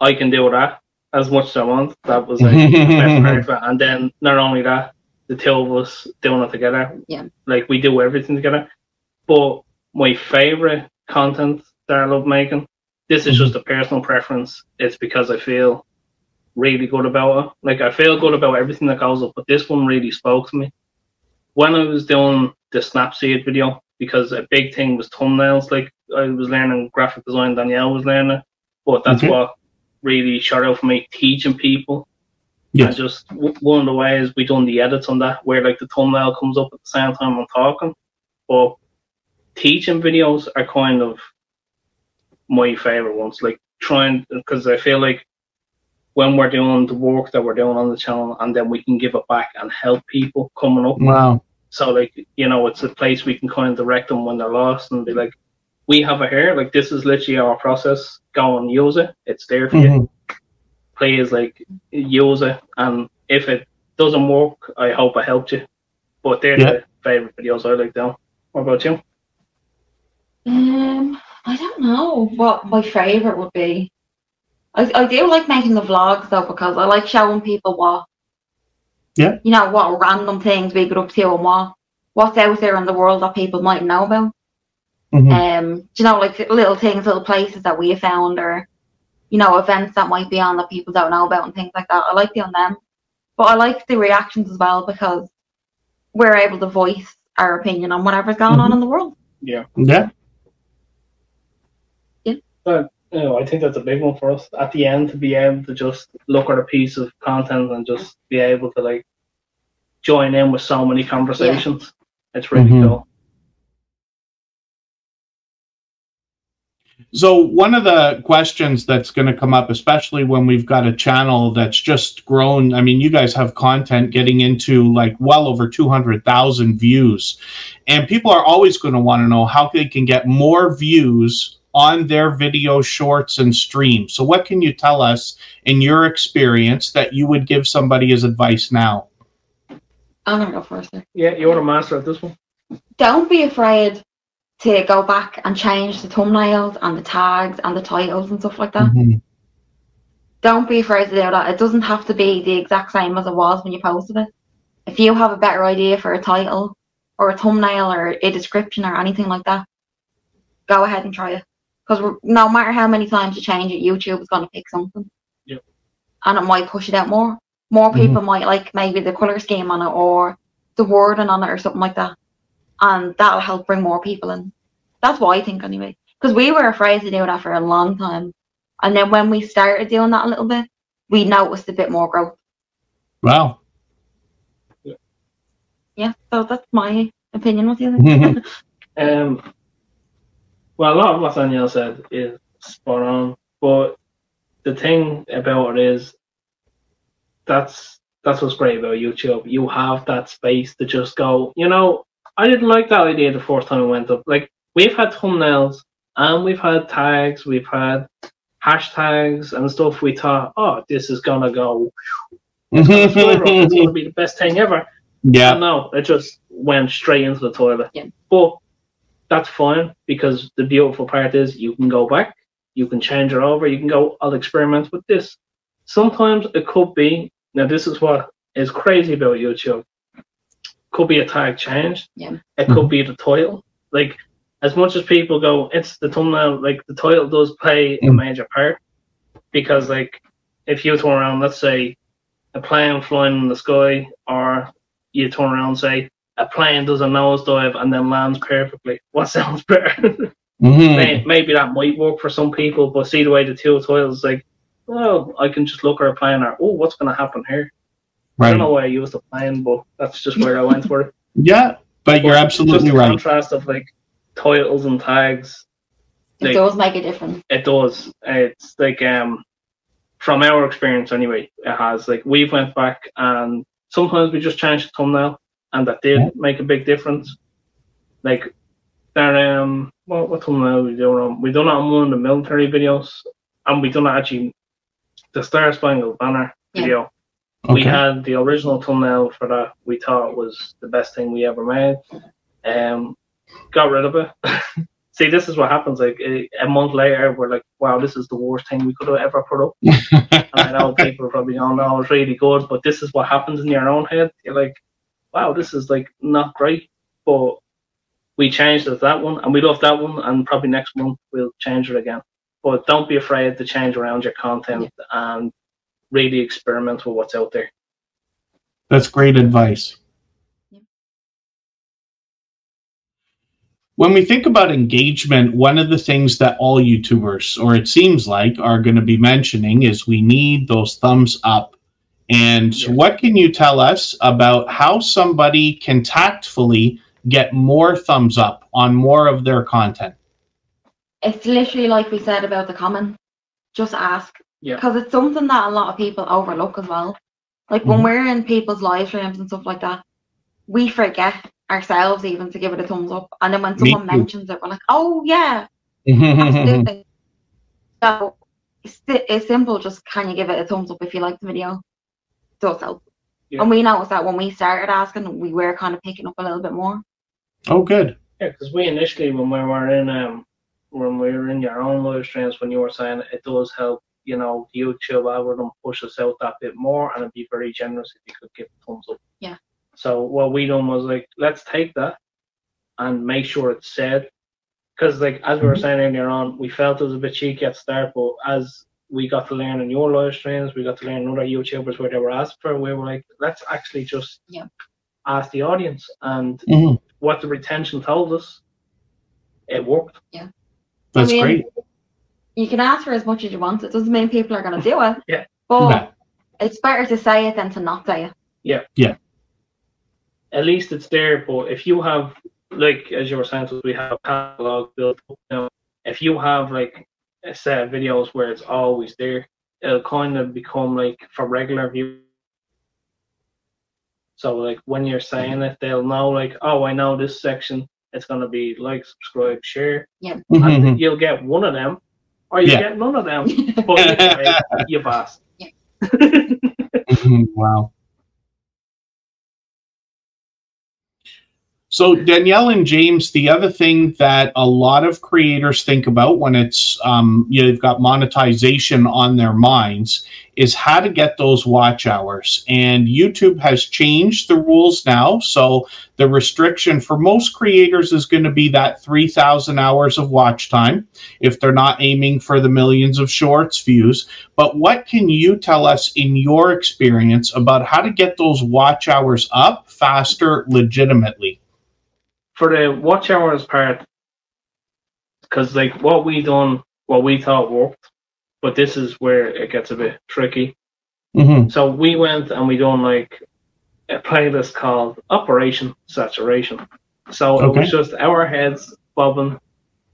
I can do that as much as I want, that was like the best part of it. And then not only that, the two of us doing it together. Yeah, like we do everything together. But my favorite content that I love making, this is just a personal preference. It's because I feel really good about it. Like, I feel good about everything that goes up, but this one really spoke to me. When I was doing the Snapseed video, because a big thing was thumbnails, like, I was learning graphic design, Danielle was learning, but that's mm-hmm. what really shot out for me, teaching people. Yeah. And just one of the ways we done the edits on that, where, like, the thumbnail comes up at the same time I'm talking, but teaching videos are kind of my favourite ones, like, trying, because I feel like when we're doing the work that we're doing on the channel, and then we can give it back and help people coming up. Wow. So, like, you know, it's a place we can kind of direct them when they're lost and be like, we have it here. Like, this is literally our process. Go and use it. It's there for mm-hmm. you. Please, like, use it. And if it doesn't work, I hope I helped you. But they're yeah. the favorite videos I like doing. What about you? Um, I don't know what my favorite would be. I, I do like making the vlogs though, because I like showing people what, yeah, you know, what random things we get up to and what what's out there in the world that people might know about. Mm-hmm. Um, do you know, like little things, little places that we have found, or you know, events that might be on that people don't know about and things like that. I like doing them, but I like the reactions as well because we're able to voice our opinion on whatever's going mm-hmm. on in the world. Yeah, yeah, yeah. So you know, I think that's a big one for us at the end, to be able to just look at a piece of content and just be able to like join in with so many conversations. Yeah. It's really mm-hmm. cool. So one of the questions that's going to come up, especially when we've got a channel that's just grown, I mean, you guys have content getting into like well over two hundred thousand views, and people are always going to want to know how they can get more views on their video shorts and streams. So what can you tell us in your experience that you would give somebody as advice now? I'm going to go first. Yeah, you're a master at this one. Don't be afraid to go back and change the thumbnails and the tags and the titles and stuff like that. Mm-hmm. Don't be afraid to do that. It doesn't have to be the exact same as it was when you posted it. If you have a better idea for a title or a thumbnail or a description or anything like that, go ahead and try it. Because no matter how many times you change it, YouTube is going to pick something. Yep. And it might push it out more. More people mm-hmm. might like maybe the colour scheme on it or the wording on it or something like that. And that'll help bring more people in. That's what I think anyway. Because we were afraid to do that for a long time. And then when we started doing that a little bit, we noticed a bit more growth. Wow. Yeah, yeah, so that's my opinion. What do you think? um... Well, a lot of what Danielle said is spot on, but the thing about it is that's that's what's great about YouTube. You have that space to just go, you know, I didn't like that idea the first time I went up. Like, we've had thumbnails and we've had tags, we've had hashtags and stuff. We thought, oh, this is going to go, it's going to be the best thing ever. Yeah. And no, it just went straight into the toilet. Yeah. But that's fine, because the beautiful part is you can go back, you can change it over, you can go, I'll experiment with this. Sometimes it could be, now this is what is crazy about YouTube, could be a tag change, yeah. it could be the title. Like, as much as people go, it's the thumbnail, like the title does play a major part, because like, if you turn around, let's say, a plane flying in the sky, or you turn around and say, a plane does a nose dive and then lands perfectly. What sounds better? Mm-hmm. Maybe that might work for some people, but see the way the two titles, like, well, I can just look at a plane, or, oh, what's going to happen here? Right. I don't know why I used the plane, but that's just where I went for it. Yeah, but, but you're absolutely just the right. The contrast of, like, titles and tags. Like, it does make a difference. It does. It's like, um, from our experience anyway, it has. Like, we've went back, and sometimes we just changed the thumbnail, and that did yeah. make a big difference. Like, there, um, what, what thumbnail we do on? We done it on one of the military videos, and we done it actually the Star Spangled Banner yeah. video. Okay. We had the original thumbnail for that. We thought it was the best thing we ever made. Um, got rid of it. See, this is what happens. Like a, a month later, we're like, "Wow, this is the worst thing we could have ever put up." And I know people probably don't know it's really good, but this is what happens in your own head. You're like, "Wow, this is like not great," but we changed it to that one, and we love that one, and probably next month we'll change it again. But don't be afraid to change around your content and really experiment with what's out there. That's great advice. Yeah. When we think about engagement, one of the things that all YouTubers, or it seems like, are going to be mentioning is we need those thumbs up. And yeah. what can you tell us about how somebody can tactfully get more thumbs up on more of their content? It's literally like we said about the comments. Just ask. Yeah. Because it's something that a lot of people overlook as well. Like mm-hmm. when we're in people's live streams and stuff like that, we forget ourselves even to give it a thumbs up. And then when someone mentions it, we're like, oh yeah. Absolutely. So it's, it's simple. Just can you give it a thumbs up if you like the video? It does help. Yeah. And we noticed that when we started asking, we were kind of picking up a little bit more. Oh, good. Yeah, because we initially, when we were in, um, when we were in your own live streams, when you were saying it does help, you know, YouTube algorithm push us out that bit more, and it'd be very generous if you could give a thumbs up. Yeah. So what we done was like, let's take that and make sure it's said, because like as we were saying earlier on, we felt it was a bit cheeky at the start, but as we got to learn in your live streams, we got to learn other YouTubers where they were asked for, we were like, let's actually just yeah. ask the audience, and mm-hmm. what the retention told us, it worked. Yeah. That's I mean, great. You can ask for as much as you want. It doesn't mean people are going to do it. Yeah. But no. It's better to say it than to not say it. Yeah. Yeah. At least it's there. But if you have, like, as you were saying, we have a catalog built up now. If you have, like, a set of videos where it's always there, it'll kind of become, like, for regular viewers. So, like, when you're saying it, they'll know, like, oh, I know this section. It's going to be like, subscribe, share. Yeah. Mm-hmm. And you'll get one of them, or you yeah. get none of them. But you've asked. Yeah. Wow. So Danielle and James, the other thing that a lot of creators think about when it's um, you know, they've got monetization on their minds is how to get those watch hours. And YouTube has changed the rules now. So the restriction for most creators is going to be that three thousand hours of watch time if they're not aiming for the millions of shorts views. But what can you tell us in your experience about how to get those watch hours up faster legitimately? For the watch hours part, because like what we done, what we thought worked, but this is where it gets a bit tricky. Mm-hmm. So we went and we done like a playlist called Operation Saturation. So okay. it was just our heads bobbing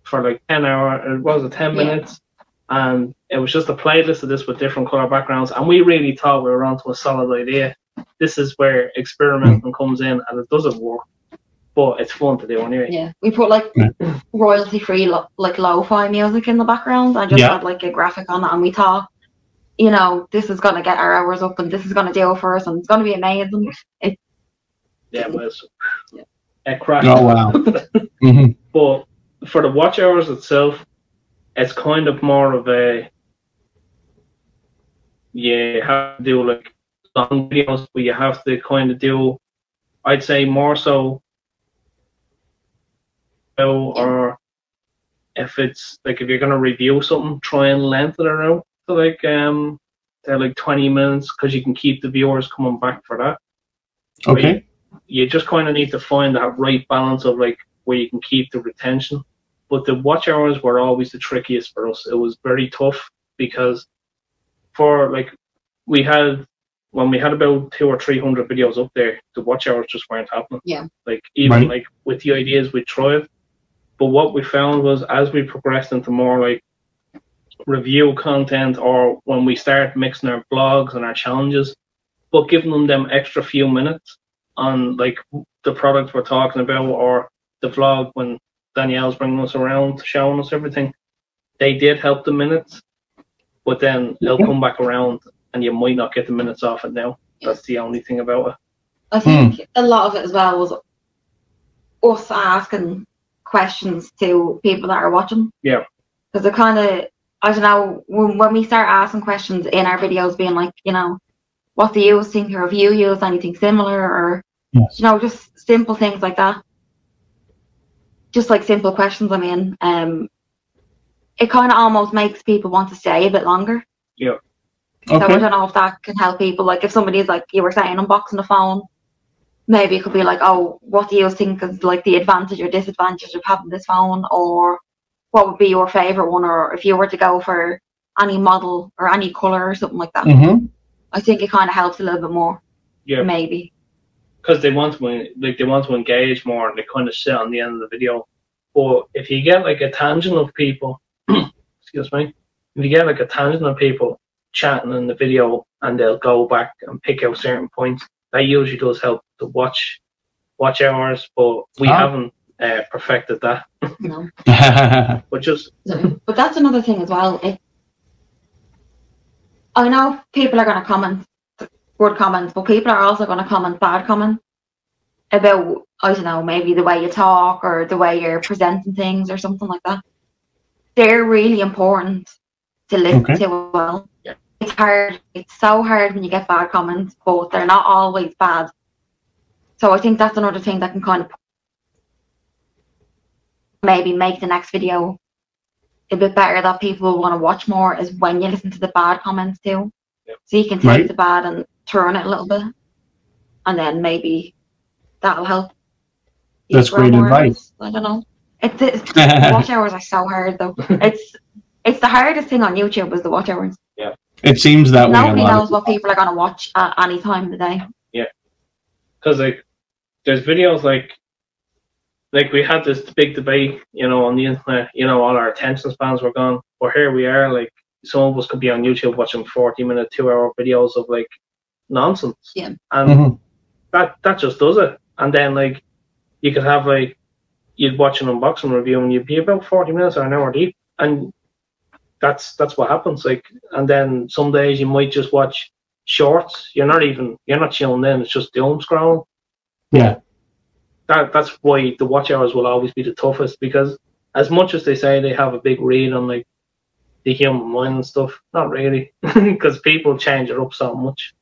for like ten hour, it was a ten yeah. minutes, and it was just a playlist of this with different color backgrounds, and we really thought we were onto a solid idea. This is where experimenting mm-hmm. comes in, and it doesn't work. But it's fun to do anyway. Yeah, we put like yeah. royalty-free lo like lo-fi music in the background. I just yeah. had like a graphic on it, and we thought, you know, this is gonna get our hours up, and this is gonna do it for us, and it's gonna be amazing. It, yeah, it was. Yeah. It crashed. Oh wow. mm-hmm. But for the watch hours itself, it's kind of more of a yeah, have to do like long videos, but you have to kind of do, I'd say more so. Or if it's like if you're gonna review something, try and lengthen it out to like um to like twenty minutes, because you can keep the viewers coming back for that. Okay. you just kind of need to find that right balance of like where you can keep the retention. But the watch hours were always the trickiest for us. It was very tough because for like we had when we had about two or three hundred videos up there, the watch hours just weren't happening. Yeah. Like even right. like with the ideas we tried. But what we found was as we progressed into more like review content or when we start mixing our blogs and our challenges, but giving them them extra few minutes on like the product we're talking about or the vlog when Danielle's bringing us around, showing us everything, they did help the minutes, but then they'll yeah. come back around and you might not get the minutes off it now. Yeah. That's the only thing about it. I think mm. a lot of it as well was us asking questions to people that are watching. Yeah. Because they're kind of, I don't know, when, when we start asking questions in our videos, being like, you know, what do you think, or have you used anything similar, or, yes. you know, just simple things like that. Just like simple questions, I mean, um, it kind of almost makes people want to stay a bit longer. Yeah. Okay. So I don't know if that can help people. Like if somebody's like, you were saying, unboxing a phone, maybe it could be like, oh, what do you think is like the advantage or disadvantage of having this phone, or what would be your favourite one, or if you were to go for any model or any colour or something like that. Mm-hmm. I think it kind of helps a little bit more. Yeah. Maybe. Because they want to like they want to engage more and they kind of sit on the end of the video. But if you get like a tangent of people, excuse me, if you get like a tangent of people chatting in the video and they'll go back and pick out certain points, that usually does help to watch watch hours. But we oh. haven't uh, perfected that. No. But just no. But that's another thing as well. It, I know people are going to comment. Good comments, but people are also going to comment bad comments about, I don't know, maybe the way you talk or the way you're presenting things or something like that. They're really important to listen okay. to. Well, yeah. It's hard. It's so hard when you get bad comments, but they're not always bad. So I think that's another thing that can kind of maybe make the next video a bit better, that people will want to watch more, is when you listen to the bad comments too. Yeah. So you can take right. the bad and turn it a little bit, and then maybe that'll help. That's great advice. I don't know. It's, it's the watch hours are so hard though. It's it's the hardest thing on YouTube is the watch hours. Yeah, it seems that nobody way. Nobody knows what people are gonna watch at any time of the day. Yeah, because like there's videos like like we had this big debate, you know, on the internet. You know, all our attention spans were gone, but here we are. Like some of us could be on YouTube watching forty minute, two hour videos of like nonsense, yeah, and mm-hmm. that that just does it. And then like you could have like you'd watch an unboxing review and you'd be about forty minutes or an hour deep, and that's that's what happens. Like, and then some days you might just watch shorts. You're not even you're not chilling in. It's just doom scrolling. Yeah, that that's why the watch hours will always be the toughest, because as much as they say they have a big read on like the human mind and stuff, not really, because people change it up so much.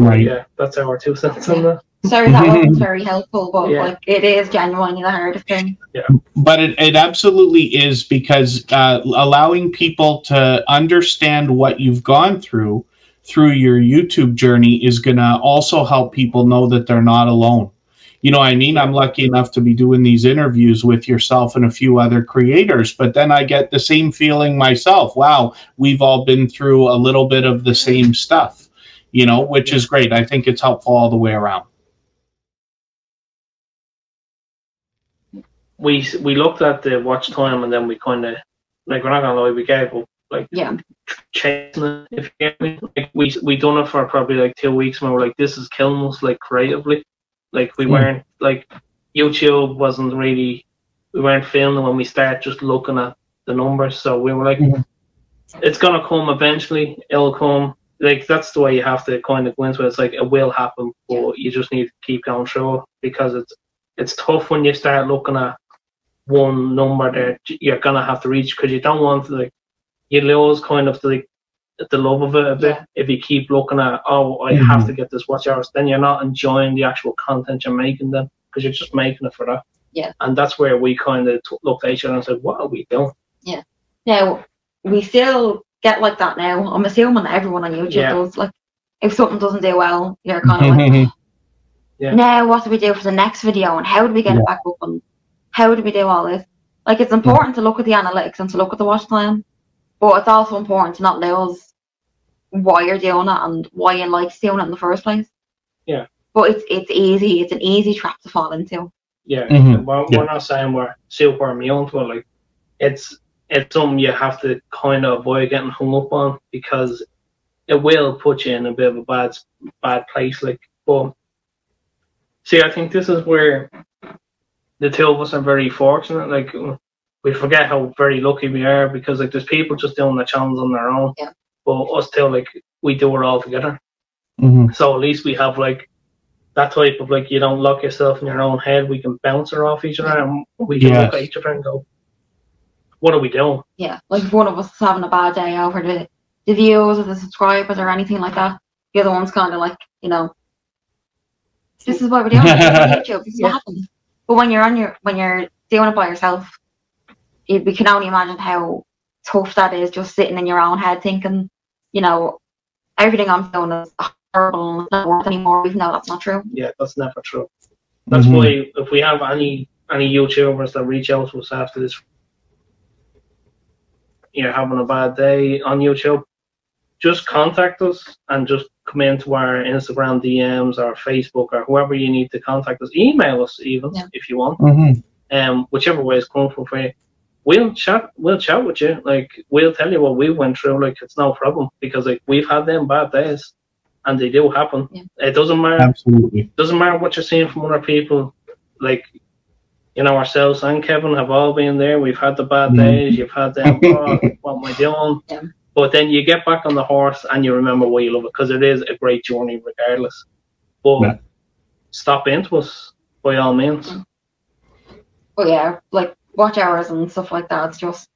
Right. Yeah, that's our two cents on that. Sorry, that wasn't very helpful, but yeah. like it is genuinely the hardest thing. Yeah, but it, it absolutely is, because uh, allowing people to understand what you've gone through through your YouTube journey is gonna also help people know that they're not alone. You know what I mean? I'm lucky enough to be doing these interviews with yourself and a few other creators, but then I get the same feeling myself. Wow, we've all been through a little bit of the same stuff. You know, which is great. I think it's helpful all the way around. We we looked at the watch time, and then we kind of, like, we're not gonna lie, we gave up, like, yeah, chasing it. If you get me, like, we we done it for probably like two weeks, and we were like, this is killing us, like, creatively. Like, we mm. weren't like YouTube wasn't really we weren't filming when we started just looking at the numbers. So we were like, mm. it's gonna come eventually. It'll come. Like, that's the way you have to kind of go into it. It's like, it will happen, but you just need to keep going through it, because it's it's tough when you start looking at one number that you're going to have to reach, because you don't want to, like, you lose kind of the, the love of it a bit. Yeah. If you keep looking at, oh, I mm-hmm. have to get this watch hours, then you're not enjoying the actual content you're making then, because you're just making it for that. Yeah. And that's where we kind of looked at each other and said, what are we doing? Yeah. Now, we still get like that now. I'm assuming that everyone on YouTube yeah. does. Like, if something doesn't do well, you're kind of like, Yeah. Now what do we do for the next video, and how do we get yeah. it back up, and how do we do all this? Like, it's important yeah. to look at the analytics and to look at the watch time, but it's also important to not lose why you're doing it and why you like doing it in the first place. Yeah. But it's it's easy. It's an easy trap to fall into. Yeah. Mm-hmm. we're, yeah. we're not saying we're super immune to it. Like, it's it's something you have to kind of avoid getting hung up on, because it will put you in a bit of a bad bad place. Like, but see, I think this is where the two of us are very fortunate. Like, we forget how very lucky we are, because like there's people just doing the challenge on their own, yeah. but us two, like, we do it all together. Mm-hmm. So at least we have like that type of, like, you don't lock yourself in your own head. We can bounce her off each other, and we can yes. look at each other and go, what are we doing? Yeah, like, if one of us is having a bad day over the, the views or the subscribers or anything like that, the other one's kind of like, you know, this is what we're doing on YouTube. This is what happens. But when you're on your when you're doing it by yourself, it, we can only imagine how tough that is, just sitting in your own head thinking, you know, everything I'm doing is horrible and it's not worth anymore, even though that's not true. Yeah, that's never true. That's mm-hmm. why if we have any any YouTubers that reach out to us after this, you're having a bad day on YouTube, just contact us and just come into our Instagram D Ms or Facebook or whoever you need to contact us. Email us even yeah. if you want. Mm-hmm. Um, whichever way is comfortable for you. We'll chat. We'll chat with you. Like, we'll tell you what we went through. Like, it's no problem, because like we've had them bad days, and they do happen. Yeah. It doesn't matter. Absolutely. Doesn't matter what you're seeing from other people. Like, you know, ourselves and Kevin have all been there. We've had the bad mm-hmm. days. You've had them. Oh, what am I doing? Yeah. But then you get back on the horse and you remember why you love it, because it is a great journey regardless. But yeah. stop into us by all means. Well, yeah, like watch hours and stuff like that. It's just,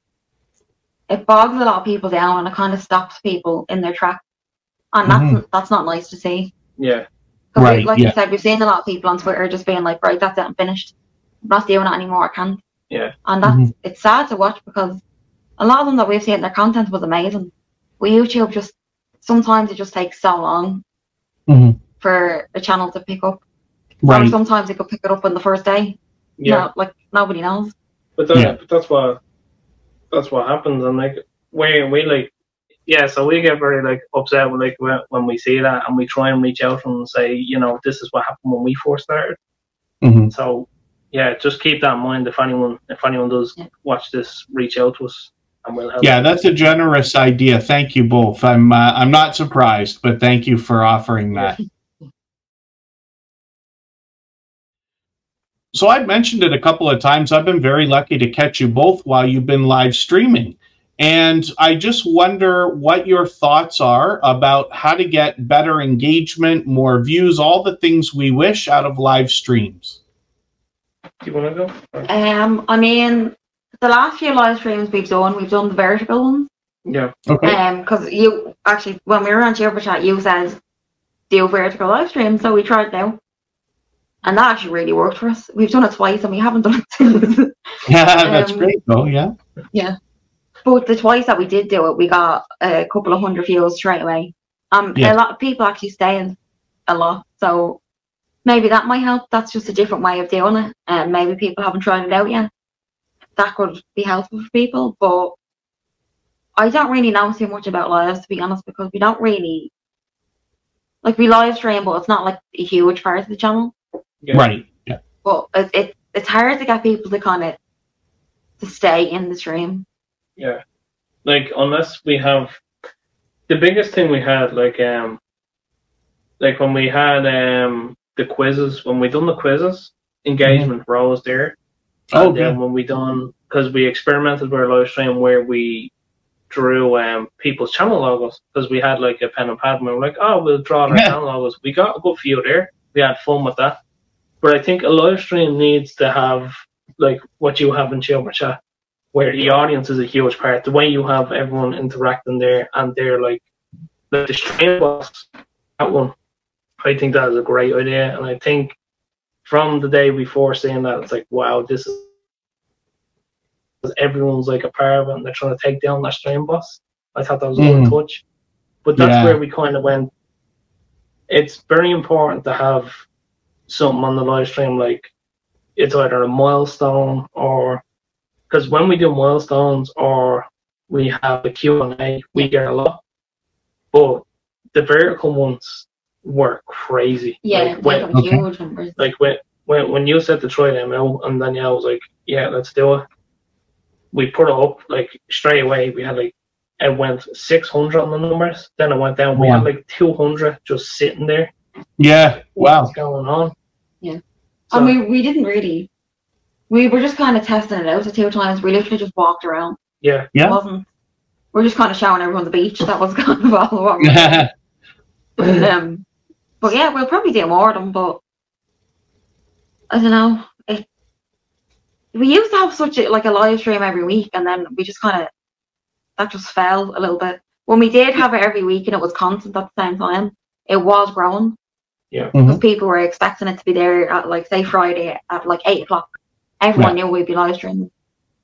it bogs a lot of people down, and it kind of stops people in their track, and mm-hmm. that's that's not nice to see. Yeah, right. We, like yeah. you said, we've seen a lot of people on Twitter just being like, right, that's it, I'm finished. I'm not doing it anymore. I can't. Yeah, and that's mm-hmm. it's sad to watch, because a lot of them that we've seen, their content was amazing. With YouTube, just sometimes it just takes so long mm-hmm. for a channel to pick up. Right. Or sometimes it could pick it up on the first day. Yeah. No, like, nobody knows. But that's, yeah. that's what that's what happens, and like we we like yeah. So we get very like upset when like when we see that, and we try and reach out and say, you know, this is what happened when we first started. Mm-hmm. So yeah, just keep that in mind. If anyone if anyone does yeah. watch this, reach out to us. Yeah, that's a generous idea. Thank you both. I'm uh, I'm not surprised, but thank you for offering that. So I've mentioned it a couple of times. I've been very lucky to catch you both while you've been live streaming. And I just wonder what your thoughts are about how to get better engagement, more views, all the things we wish out of live streams. Do you want to go? Um, I mean... the last few live streams we've done, we've done the vertical ones. Yeah. Okay. Um, because you actually, when we were on Chilbert Chat, you said do vertical live streams, so we tried now, and that actually really worked for us. We've done it twice, and we haven't done it since. Yeah, um, that's great though. Yeah. Yeah, but the twice that we did do it, we got a couple of hundred views straight away. Um, yeah. A lot of people actually staying a lot, so maybe that might help. That's just a different way of doing it, and um, maybe people haven't tried it out yet. That could be helpful for people, but I don't really know too much about lives, to be honest, because we don't really, like, we live stream, but it's not like a huge part of the channel. Yeah. Right. Yeah. But it, it it's hard to get people to kind of to stay in the stream. Yeah. Like, unless we have the biggest thing we had, like um, like when we had um the quizzes, when we done the quizzes, engagement mm-hmm. rose there. And oh, then when we done, because we experimented with a live stream where we drew um, people's channel logos, because we had like a pen and pad, and we were like, oh, we'll draw their yeah. channel logos. We got a good few there. We had fun with that. But I think a live stream needs to have like what you have in Chilbert Chat, where the audience is a huge part. The way you have everyone interacting there, and they're like, like the stream box, that one. I think that is a great idea, and I think from the day before seeing that, it's like, wow, this is, everyone's like a part of it, and they're trying to take down that stream boss. I thought that was mm. a good touch. But that's yeah. where we kind of went, it's very important to have something on the live stream, like it's either a milestone, or because when we do milestones or we have a Q and A, we get a lot. But the vertical ones were crazy. Yeah, like when, okay. huge numbers. Like when, when when you said to try them out, and Danielle was like, "Yeah, let's do it." We put it up like straight away. We had like it went six hundred on the numbers. Then it went down. Wow. We had like two hundred just sitting there. Yeah. Wow. What's going on? Yeah. So, and we we didn't really. We were just kind of testing it out. The two times we literally just walked around. Yeah. Yeah. It wasn't. We were just kind of showing everyone the beach. That was kind of all along. Yeah. But, um, but yeah, we'll probably do more of them. But I don't know. It, we used to have such a, like a live stream every week, and then we just kind of that just fell a little bit. When we did have it every week, and it was constant at the same time, it was growing. Yeah, because mm-hmm. people were expecting it to be there at like say Friday at like eight o'clock. Everyone yeah. knew we'd be live streaming.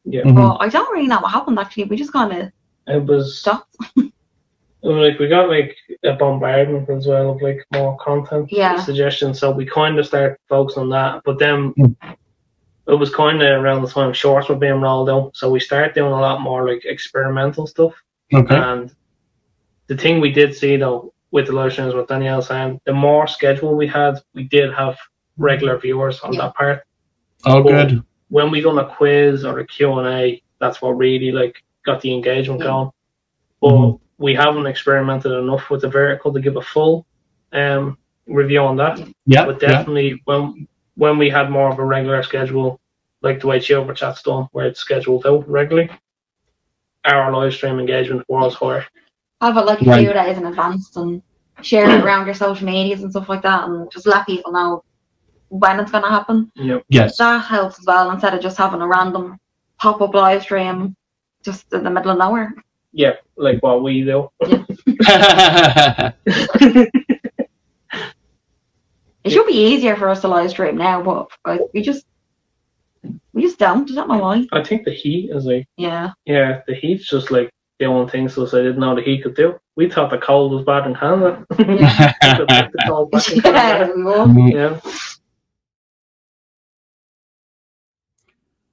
Yeah, but mm-hmm. I don't really know what happened actually. We just kind of it was stopped. It was like we got like a bombardment as well of like more content yeah. suggestions, so we kind of started focusing on that. But then mm. it was kind of around the time shorts were being rolled out, so we started doing a lot more like experimental stuff. Okay. And the thing we did see though with the live streams, what Danielle's saying, the more schedule we had, we did have regular viewers on yeah. that part. Oh, but good. When we done a quiz or a Q and A, that's what really like got the engagement yeah. going. But mm. we haven't experimented enough with the vertical to give a full um, review on that. Yeah, but definitely yeah. when when we had more of a regular schedule, like the way Chilbert Chat's done, where it's scheduled out regularly, our live stream engagement was higher. Have it like a right. few that isn't advanced and share it around your social medias and stuff like that, and just let people know when it's going to happen. Yep. Yes, that helps as well instead of just having a random pop up live stream just in the middle of nowhere. Yeah, like what we do. Yeah. It should be easier for us to live stream now, but like, we just we just don't. Is that my lie? I think the heat is like yeah, yeah. The heat's just like doing things so I didn't know the heat could do. We thought the cold was bad in Canada. Yeah, the cold back in Canada. Yeah. Yeah.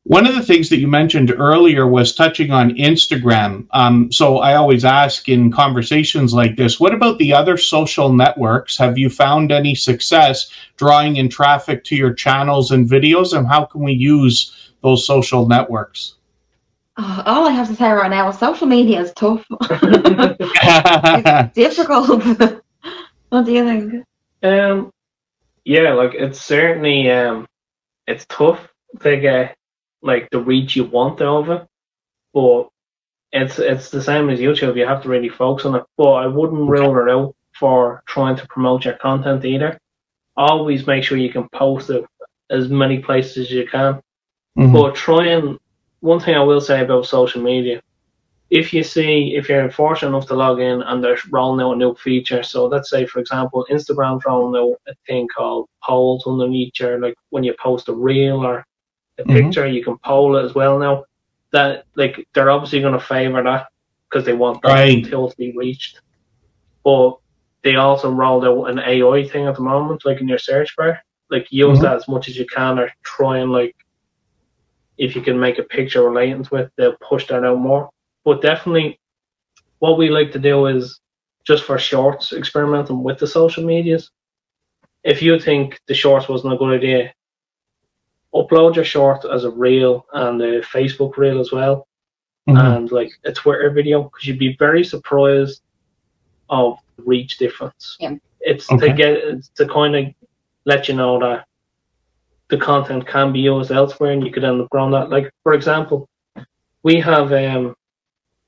One of the things that you mentioned earlier was touching on Instagram. Um, so I always ask in conversations like this, what about the other social networks? Have you found any success drawing in traffic to your channels and videos? And how can we use those social networks? Oh, all I have to say right now is social media is tough. It's difficult. What do you think? Um, yeah, like it's certainly, um, it's tough to get like the reach you want over, but it's it's the same as YouTube. You have to really focus on it, but I wouldn't rule it out for trying to promote your content either. Always make sure you can post it as many places as you can. Mm-hmm. But try and one thing I will say about social media, if you see if you're fortunate enough to log in and they're rolling out a new feature, so let's say for example Instagram's rolling out a thing called polls underneath your, like when you post a reel or the picture, mm-hmm. you can poll it as well now. That like they're obviously going to favour that because they want that right. until to be reached. But they also rolled out an A I thing at the moment, like in your search bar. Like use mm-hmm. that as much as you can, or try and like if you can make a picture relating to it, they'll push that out more. But definitely, what we like to do is just for shorts, experimenting with the social medias. If you think the shorts wasn't a good idea, upload your short as a reel and a Facebook reel as well, mm-hmm. and like a Twitter video, because you'd be very surprised of the reach difference. Yeah. It's okay. to get it's to kind of let you know that the content can be used elsewhere, and you could end up growing that. Like for example, we have um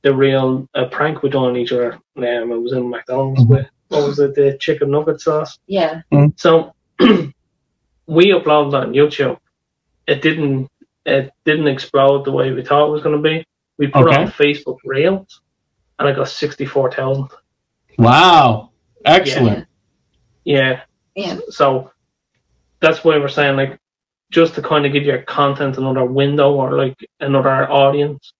the real a prank we done on each other. Um, it was in McDonald's mm-hmm. with what was it, the chicken nugget sauce? Yeah. Mm-hmm. So we uploaded that on YouTube. It didn't it didn't explode the way we thought it was going to be. We put okay. it on Facebook Reels, and I got sixty-four thousand. Wow! Excellent. Yeah. yeah. Yeah. So that's why we're saying like just to kind of give your content another window or like another audience.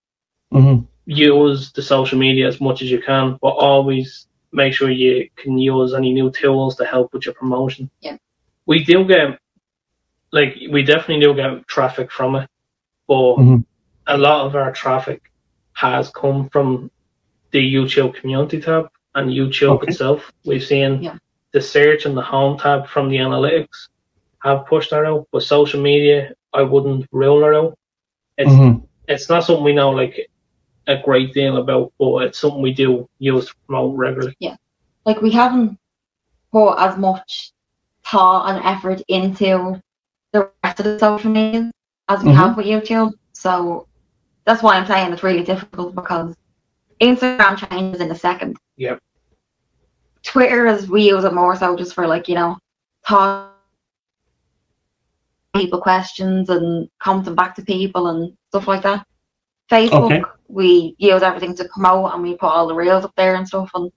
Mm-hmm. Use the social media as much as you can, but always make sure you can use any new tools to help with your promotion. Yeah. We do get like we definitely do get traffic from it, but mm-hmm. a lot of our traffic has come from the YouTube community tab and YouTube okay. itself. We've seen yeah. the search and the home tab from the analytics have pushed that out, but social media, I wouldn't rule it out. It's mm-hmm. it's not something we know like a great deal about, but it's something we do use to promote regularly. Yeah, like we haven't put as much thought and effort into the rest of the social media as we mm-hmm. have with YouTube, so that's why I'm saying it's really difficult, because Instagram changes in a second. Yeah. Twitter is, we use it more so just for like, you know, talk people questions and commenting back to people and stuff like that. Facebook, okay. we use everything to promote and we put all the reels up there and stuff, and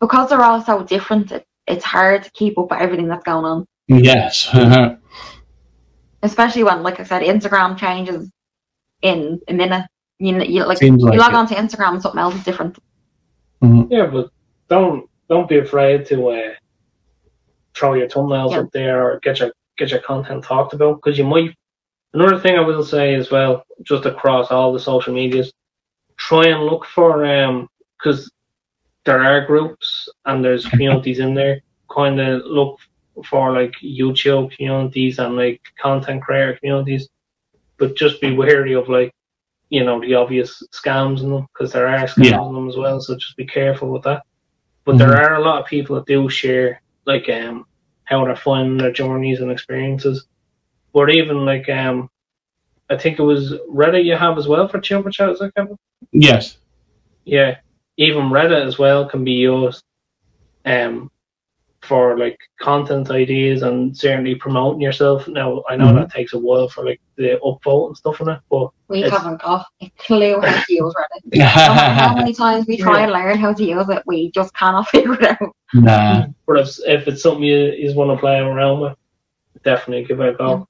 because they're all so different, it, it's hard to keep up with everything that's going on. Yes. Uh-huh. Especially when, like I said, Instagram changes in a minute. You, you like, Seems you like log it. on to Instagram and something else is different. Mm-hmm. Yeah, but don't don't be afraid to uh, throw your thumbnails yeah. up there or get your get your content talked about, because you might. Another thing I will say as well, just across all the social medias, try and look for um because there are groups and there's communities in there. Kind of look for like YouTube communities and like content creator communities, but just be wary of like, you know, the obvious scams in them, because there are scams yeah. in them as well, so just be careful with that. But mm-hmm. there are a lot of people that do share like um how they're finding their journeys and experiences, or even like um I think it was Reddit you have as well for Chilbert Chat, is that Kevin? Yes. Yeah, even Reddit as well can be used um for like content ideas and certainly promoting yourself. Now I know mm-hmm. that takes a while for like the upvote and stuff and that, but we haven't got a clue how to use Reddit. How many times we try yeah. and learn how to use it, we just cannot figure it out. Nah. But if, if it's something you is want to play around with, definitely give it a go. Yeah.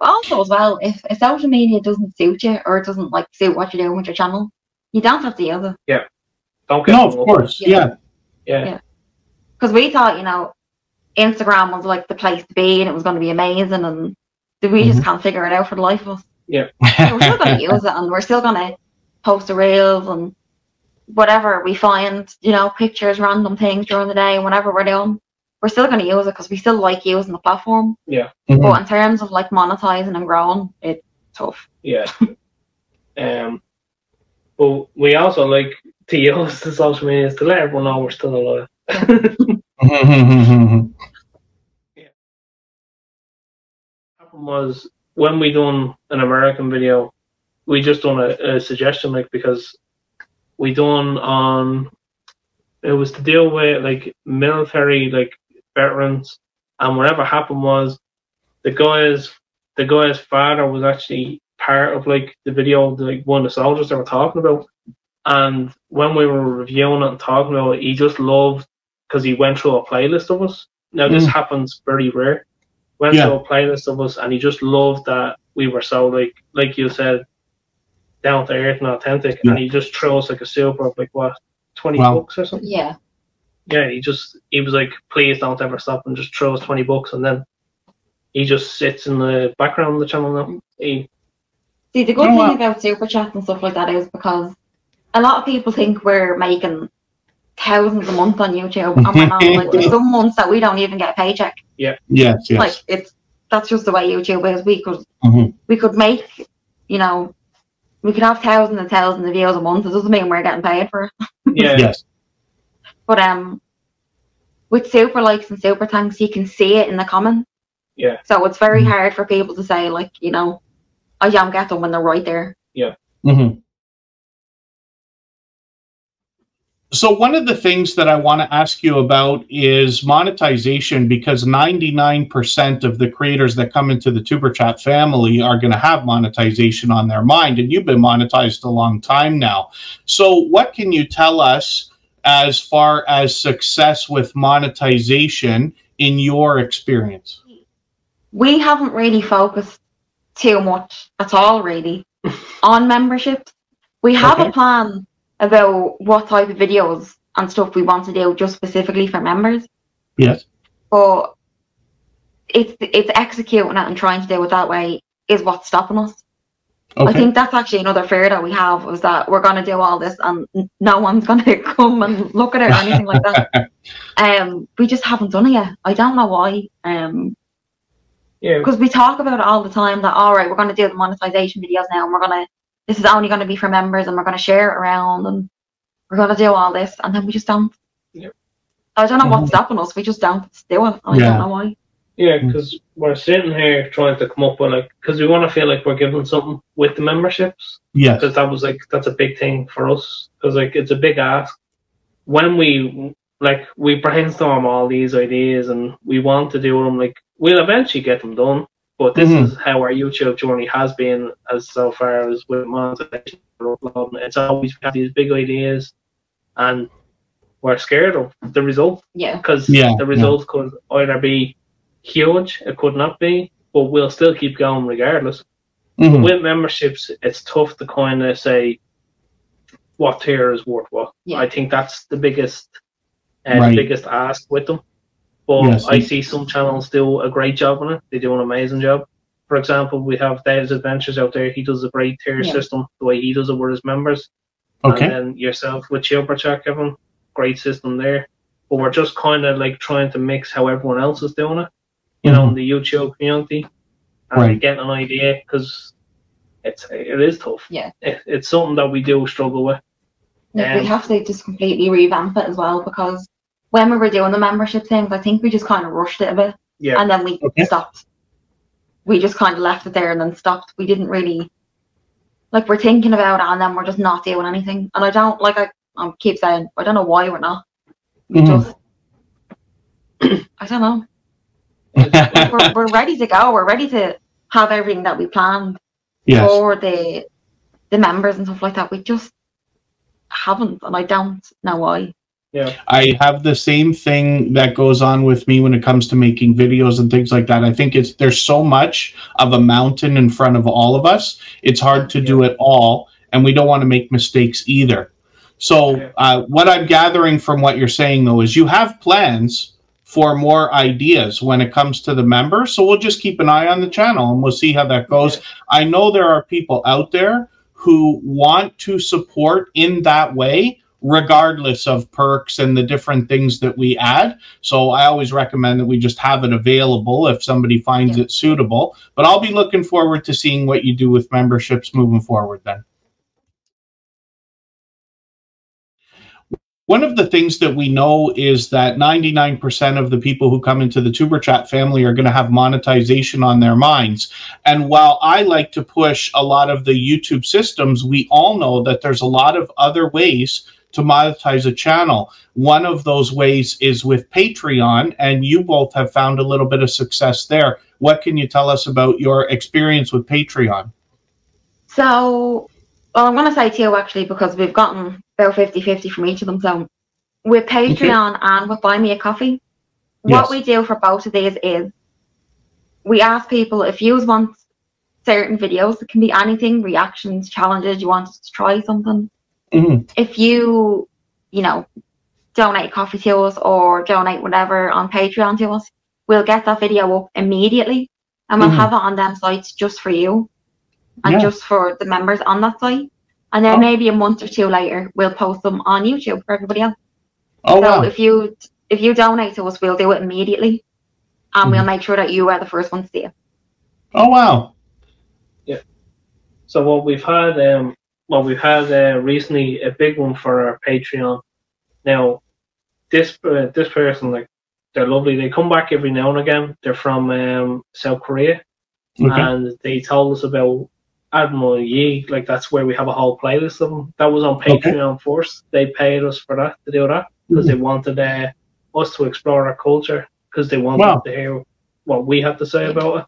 But also as well, if, if social media doesn't suit you or it doesn't like suit what you're doing with your channel, you don't have to use it. Yeah. Don't get no, of course. Yeah. Yeah. yeah. yeah. Because we thought, you know, Instagram was like the place to be and it was going to be amazing, and we mm-hmm. just can't figure it out for the life of us. Yeah. So we're still going to use it and we're still going to post the reels and whatever we find, you know, pictures, random things during the day, whenever we're doing, we're still going to use it because we still like using the platform. Yeah. Mm-hmm. But in terms of like monetizing and growing, it's tough. Yeah. um. But we also like to use the social media to let everyone know we're still alive. yeah. Happened was when we done an American video, we just done a, a suggestion like, because we done on um, it was to deal with like military like veterans, and whatever happened was the guy's the guy's father was actually part of like the video, like one of the soldiers they were talking about, and when we were reviewing it and talking about it, he just loved. Because he went through a playlist of us. Now this mm. happens very rare. Went yeah. through a playlist of us, and he just loved that we were so like, like you said, down to earth and authentic. Yeah. And he just threw us like a super of like what, twenty wow. bucks or something. Yeah. Yeah. He just he was like, please don't ever stop, and just throw us twenty bucks, and then he just sits in the background of the channel now. He, See, the good thing what? about Super Chat and stuff like that is because a lot of people think we're making thousands a month on YouTube, and we're not, like, there's some months that we don't even get a paycheck. Yeah, yes, yes. Like it's that's just the way YouTube is. We could mm-hmm. we could make, you know, we could have thousands and thousands of views a month. It doesn't mean we're getting paid for it. Yeah, yes. But um, with super likes and super thanks, you can see it in the comments. Yeah. So it's very mm-hmm. hard for people to say like, you know, I don't get them when they're right there. Yeah. Mm-hmm. So one of the things that I want to ask you about is monetization, because ninety-nine percent of the creators that come into the Tuber Chat family are going to have monetization on their mind, and you've been monetized a long time now. So what can you tell us as far as success with monetization in your experience? We haven't really focused too much at all, really, on memberships. We have okay. a plan about what type of videos and stuff we want to do just specifically for members. Yes. But it's it's executing it and trying to do it that way is what's stopping us. Okay. I think that's actually another fear that we have, is that we're going to do all this and no one's going to come and look at it or anything like that. Um, we just haven't done it yet. I don't know why. Um, yeah. Because we talk about it all the time that, all right, we're going to do the monetization videos now, and we're going to, this is only going to be for members, and we're going to share it around, and we're going to do all this, and then we just don't. Yeah. I don't know what's stopping us. We just don't do it. I yeah. don't know why. Yeah, because we're sitting here trying to come up with, like, because we want to feel like we're giving something with the memberships. Yeah. Because that was, like, that's a big thing for us. Because, like, it's a big ask. When we, like, we brainstorm all these ideas and we want to do them, like, we'll eventually get them done. But this mm-hmm. is how our YouTube journey has been as so far as with monetization and uploading. It's always we have these big ideas and we're scared of the result. Yeah. Because yeah, the result yeah. could either be huge, it could not be, but we'll still keep going regardless. Mm-hmm. With memberships, it's tough to kind of say what tier is worth what. Yeah. I think that's the biggest uh, right. biggest ask with them. But yes, I yes. see some channels do a great job on it. They do an amazing job. For example, we have Dave's Adventures out there. He does a great tier yeah. system, the way he does it with his members. Okay. And then yourself with Chilbert Chat, Kevin, great system there. But we're just kind of like trying to mix how everyone else is doing it. You know, in the YouTube community, and right. get an idea, because it's it is tough. Yeah, it, it's something that we do struggle with. No, um, we have to just completely revamp it as well, because when we were doing the membership things, I think we just kind of rushed it a bit. Yeah, and then we okay. stopped. We just kind of left it there and then stopped. We didn't really, like, we're thinking about it and then we're just not doing anything. And I don't like I, I keep saying I don't know why we're not. We mm. just I don't know. we're, we're ready to go. We're ready to have everything that we planned yes. for the the members and stuff like that. We just haven't, and I don't know why. Yeah, I have the same thing that goes on with me when it comes to making videos and things like that. I think it's there's so much of a mountain in front of all of us. It's hard to yeah. do it all, and we don't want to make mistakes either. So uh, what I'm gathering from what you're saying, though, is you have plans for more ideas when it comes to the members. So we'll just keep an eye on the channel and we'll see how that goes. Yeah. I know there are people out there who want to support in that way, regardless of perks and the different things that we add. So I always recommend that we just have it available if somebody finds yeah. it suitable. But I'll be looking forward to seeing what you do with memberships moving forward then. One of the things that we know is that ninety-nine percent of the people who come into the Tuber Chat family are going to have monetization on their minds. And while I like to push a lot of the YouTube systems, we all know that there's a lot of other ways to monetize a channel. One of those ways is with Patreon, and you both have found a little bit of success there. What can you tell us about your experience with Patreon? So, well, I'm going to say two, actually, because we've gotten about fifty fifty from each of them. So with Patreon okay. and with Buy Me A Coffee, yes. what we do for both of these is we ask people if you want certain videos. It can be anything, reactions, challenges, you want us to try something. Mm-hmm. If you, you know, donate coffee to us or donate whatever on Patreon to us, we'll get that video up immediately and we'll mm-hmm. have it on them sites just for you. And yeah. just for the members on that site. And then oh. maybe a month or two later, we'll post them on YouTube for everybody else. Oh, so wow. if you if you donate to us, we'll do it immediately. And mm-hmm. we'll make sure that you are the first one to see it. Oh, wow. Yeah. So what we've had, um, well, we've had uh, recently a big one for our Patreon. Now, this uh, this person, like, they're lovely. They come back every now and again. They're from um, South Korea. Okay. And they told us about Admiral Yi, like that's where we have a whole playlist of them. That was on Patreon okay. first. They paid us for that to do that because mm-hmm. they wanted uh, us to explore our culture because they wanted wow. to hear what we had to say about it.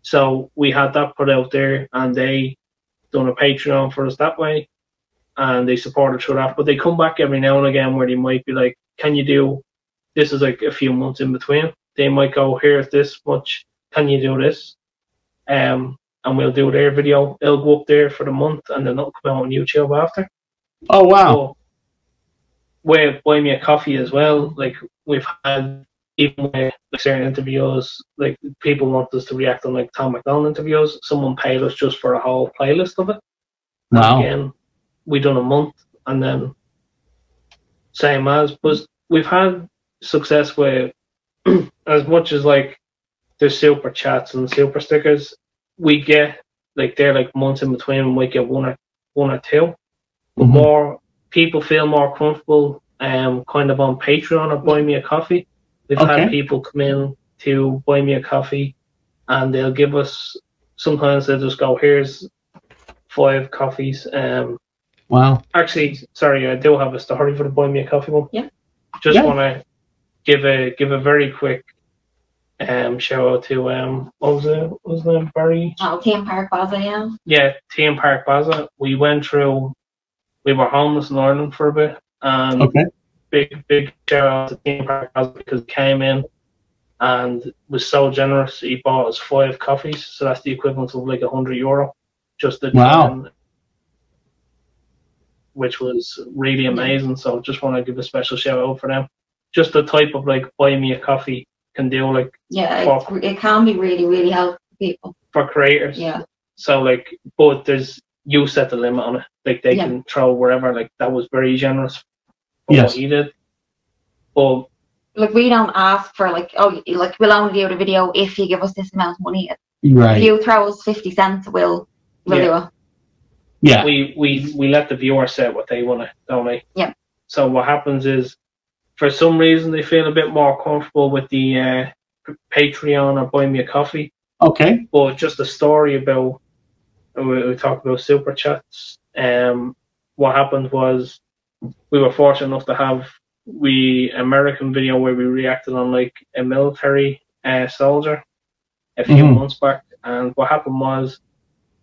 So we had that put out there and they done a Patreon for us that way and they supported through that. But they come back every now and again where they might be like, can you do, this is like a few months in between. They might go, here's this much, can you do this? Um. And we'll do their video. It'll go up there for the month and then it'll come out on YouTube after. Oh, wow. So, with Buy Me A Coffee as well, like, we've had even with like certain interviews, like people want us to react on like Tom McDonald interviews. Someone paid us just for a whole playlist of it. Wow. And again, we done a month, and then same as, but we've had success with as much as like there's super chats and super stickers, we get like they're like months in between, and we get one or one or two. But mm-hmm. more people feel more comfortable um kind of on Patreon or Buy Me A Coffee. We've okay. had people come in to Buy Me A Coffee, and they'll give us, sometimes they'll just go, here's five coffees. Um, wow. Actually, sorry, I do have a story for the Buy Me A Coffee one. Yeah. Just yeah. want to give a give a very quick um, shout out to, um, what was it? What was it? Barry? Oh, T M Park Baza, yeah. Yeah, T M Park Baza. We went through, we were homeless in Ireland for a bit. And okay. Big, big shout out to Team Park because he came in and was so generous. He bought us five coffees, so that's the equivalent of like a hundred euro. Just to wow, join, which was really amazing. So just want to give a special shout out for them. Just the type of like Buy Me A Coffee can do, like yeah, for, it can be really, really helpful for people, for creators. Yeah. So like, but there's you set the limit on it. Like they yeah. can throw wherever. Like that was very generous. Yes, he did. But like we don't ask for like, oh, like we'll only do the video if you give us this amount of money. Right. If you throw us fifty cents, we'll we'll yeah. do it. Yeah. We we we let the viewer say what they want to, don't we? Yeah. So what happens is, for some reason, they feel a bit more comfortable with the uh, Patreon or Buy Me A Coffee. Okay. But just a story about we, we talked about super chats. Um, what happened was, we were fortunate enough to have we American video where we reacted on like a military uh, soldier a few mm-hmm. months back, and what happened was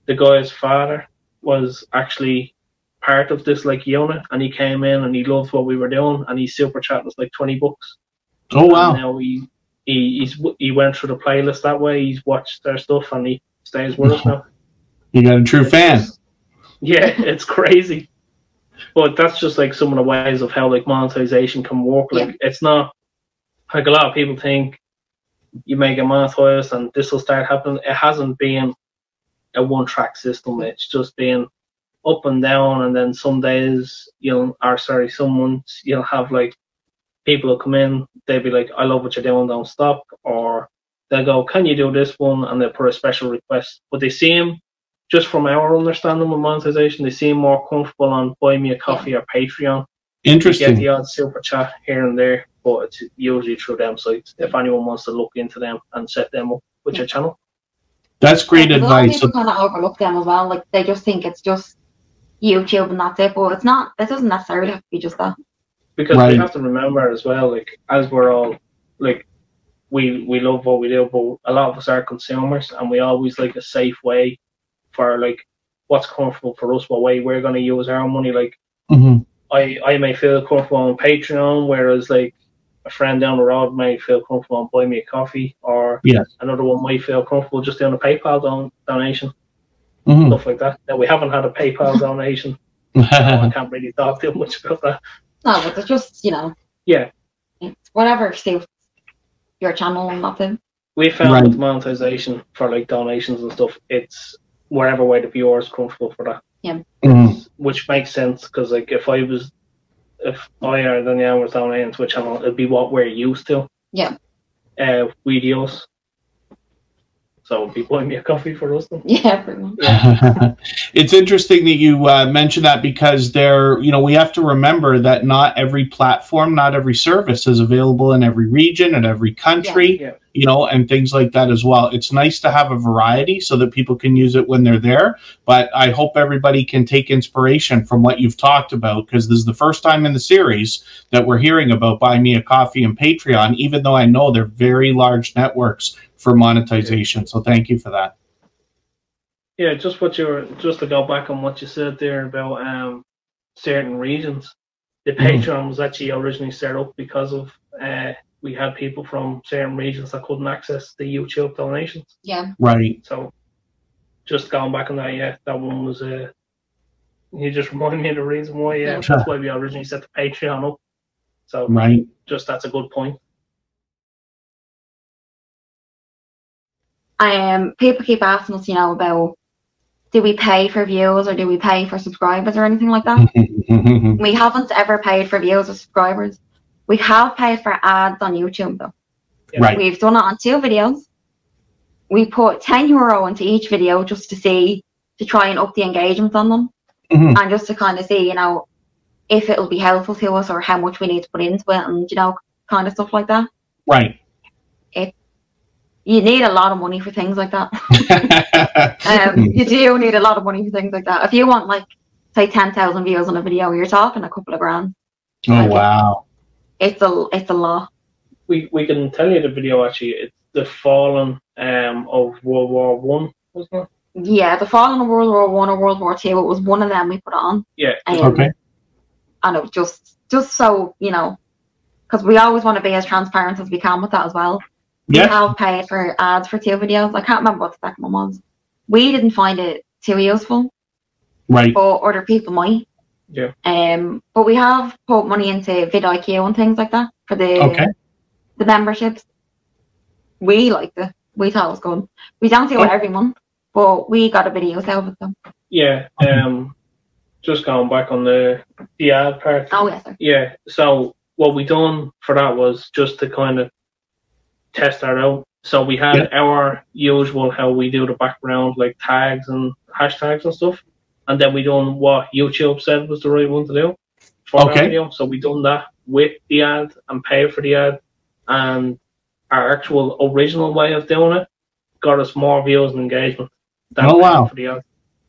the guy's father was actually part of this like unit, and he came in and he loved what we were doing, and he super chatted us like twenty bucks. Oh wow! And now he he he's, he went through the playlist that way. He's watched their stuff and he stays with us now. You got a true it's fan. Just, yeah, it's crazy. But that's just like some of the ways of how like monetization can work. Like yeah. it's not like a lot of people think you make a monetize and this will start happening. It hasn't been a one track system. It's just been up and down, and then some days you'll or sorry, some months you'll have like people who come in, they'll be like, I love what you're doing, don't stop, or they'll go, can you do this one? And they'll put a special request. But they see him. Just from our understanding of monetization, they seem more comfortable on Buy Me A Coffee or Patreon. Interesting. You get the odd super chat here and there, but it's usually through them sites. If anyone wants to look into them and set them up with yeah. your channel, that's great yeah, advice. People kind of overlook them as well. Like they just think it's just YouTube and that's it, but it's not. It doesn't necessarily have to be just that. Because right. we have to remember as well, like as we're all like we we love what we do, but a lot of us are consumers, and we always like a safe way. For like what's comfortable for us, what way we're going to use our money. Like mm-hmm. I, I may feel comfortable on Patreon, whereas like a friend down the road may feel comfortable on Buy Me A Coffee, or yes. another one might feel comfortable just doing a PayPal don donation, mm-hmm. stuff like that. Now we haven't had a PayPal donation, so I can't really talk too much about that. No, but it's just, you know, yeah, it's whatever suits your channel and nothing. We found right. with monetization for like donations and stuff, it's whatever way the viewer is comfortable for that. Yeah. Mm. Which makes sense, because like if I was, if I or Danielle was donating to a channel, it'd be what we're used to. Yeah. Uh, videos. So it'd be Buy Me A Coffee for us then. Yeah, pretty much. Yeah. It's interesting that you uh, mentioned that, because there, you know, we have to remember that not every platform, not every service is available in every region and every country. Yeah. Yeah. You know, and things like that as well. It's nice to have a variety so that people can use it when they're there. But I hope everybody can take inspiration from what you've talked about, because this is the first time in the series that we're hearing about Buy Me A Coffee and Patreon, even though I know they're very large networks for monetization. So thank you for that. Yeah, just what you were, just to go back on what you said there about um, certain regions. The Patreon mm-hmm. was actually originally set up because of uh, we had people from certain regions that couldn't access the YouTube donations. Yeah. Right. So just going back on that, yeah, that one was, uh, you just reminded me of the reason why, yeah, yeah. that's why we originally set the Patreon up. So right. just that's a good point. Um, people keep asking us, you know, about do we pay for views or do we pay for subscribers or anything like that? We haven't ever paid for views or subscribers. We have paid for ads on YouTube though. Right. We've done it on two videos. We put ten euro into each video just to see, to try and up the engagement on them. Mm-hmm. And just to kind of see, you know, if it'll be helpful to us or how much we need to put into it and, you know, kind of stuff like that. Right. It, you need a lot of money for things like that. um, you do need a lot of money for things like that. If you want, like, say, ten thousand views on a video, you're talking a couple of grand. Oh, like, wow. It, it's, a, it's a lot. We, we can tell you the video, actually. It's the Fallen um, of World War One, wasn't it? Yeah, the Fallen of World War One or World War Two. It was one of them we put on. Yeah. Um, okay. And it was just, just so, you know, because we always want to be as transparent as we can with that as well. Yeah. We have paid for ads for two videos. I can't remember what the second one was. We didn't find it too useful. Right. But other people might. Yeah. Um, but we have put money into VidIQ and things like that for the okay. the memberships. We liked it. We thought it was good. We don't do it every month. But we got a video out of them. Yeah, um, just going back on the, the ad part. Oh, yes, sir. Yeah, so what we done for that was just to kind of test that out. So we had yeah. our usual, how we do the background, like tags and hashtags and stuff. And then we done what YouTube said was the right one to do for okay. that video. So we done that with the ad and paid for the ad. And our actual original way of doing it got us more views and engagement. That oh wow!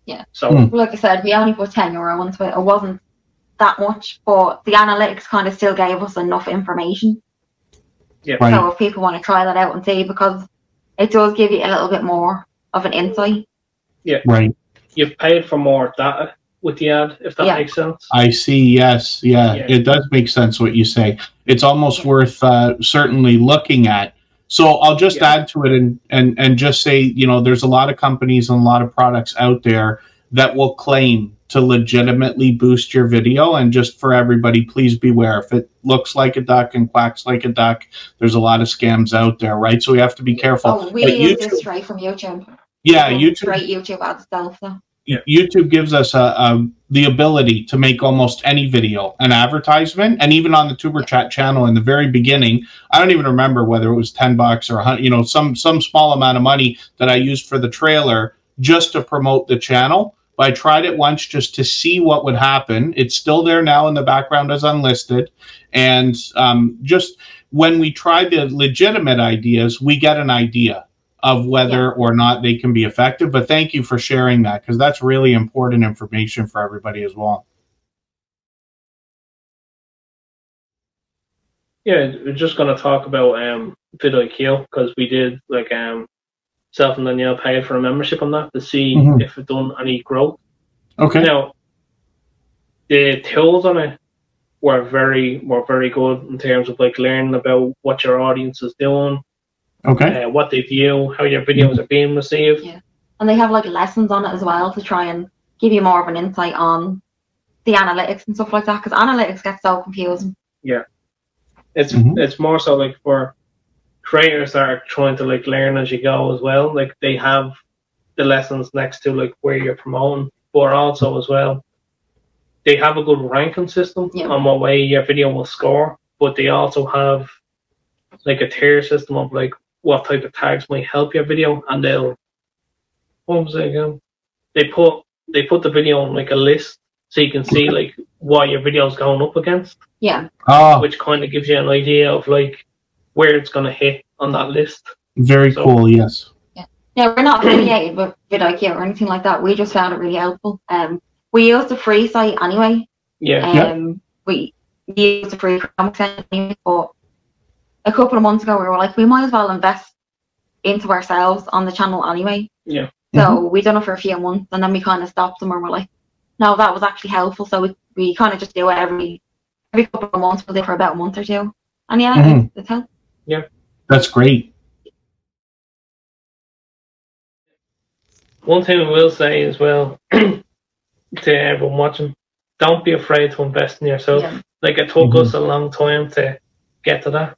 Yeah. So, mm. like I said, we only put ten euro into it. It wasn't that much, but the analytics kind of still gave us enough information. Yeah. Right. So if people want to try that out and see, because it does give you a little bit more of an insight. Yeah. Right. You've paid for more data with the ad, if that yeah. makes sense. I see. Yes. Yeah, yeah. It does make sense what you say. It's almost yeah. worth uh, certainly looking at. So I'll just yeah. add to it and, and, and just say, you know, there's a lot of companies and a lot of products out there that will claim to legitimately boost your video. And just for everybody, please beware. If it looks like a duck and quacks like a duck, there's a lot of scams out there, right? So we have to be careful. Oh, we use this straight from YouTube. Yeah, YouTube. Straight YouTube ad stuff, though. Yeah. YouTube gives us a, a, the ability to make almost any video an advertisement, and even on the Tuber Chat channel in the very beginning, I don't even remember whether it was ten bucks or a hundred, you know, some some small amount of money that I used for the trailer just to promote the channel. But I tried it once just to see what would happen. It's still there now in the background as unlisted, and um, just when we try the legitimate ideas, we get an idea of whether yeah. or not they can be effective. But thank you for sharing that, because that's really important information for everybody as well. Yeah, we're just going to talk about um, VidIQ, because we did, like, um, self and Danielle paid for a membership on that to see mm-hmm. if it done any growth. Okay. Now, the tools on it were very, were very good in terms of, like, learning about what your audience is doing. Okay. Uh, what they view, how your videos are being received. Yeah. And they have, like, lessons on it as well to try and give you more of an insight on the analytics and stuff like that, because analytics gets so confusing. Yeah. It's mm-hmm. it's more so, like, for creators that are trying to, like, learn as you go as well. Like, they have the lessons next to, like, where you're promoting, but also as well, they have a good ranking system yeah. on what way your video will score, but they also have, like, a tier system of, like, what type of tags might help your video, and they'll what was it again? They put they put the video on, like, a list, so you can see, like, what your video's going up against. Yeah. Oh. Which kind of gives you an idea of, like, where it's gonna hit on that list. Very so, cool. Yes. Yeah. Yeah, we're not affiliated with VidIQ or anything like that. We just found it really helpful. Um, we use the free site anyway. Yeah. Um, yeah. we use the free content anyway, but a couple of months ago, we were like, we might as well invest into ourselves on the channel anyway. Yeah. So mm-hmm. we done it for a few months, and then we kind of stopped them, and we're like, no, that was actually helpful. So we, we kind of just do it every every couple of months. We'll do it for about a month or two, and yeah, mm-hmm. it's helpful. Yeah, that's great. One thing I will say as well to everyone watching: don't be afraid to invest in yourself. Yeah. Like, it took mm-hmm. us a long time to get to that.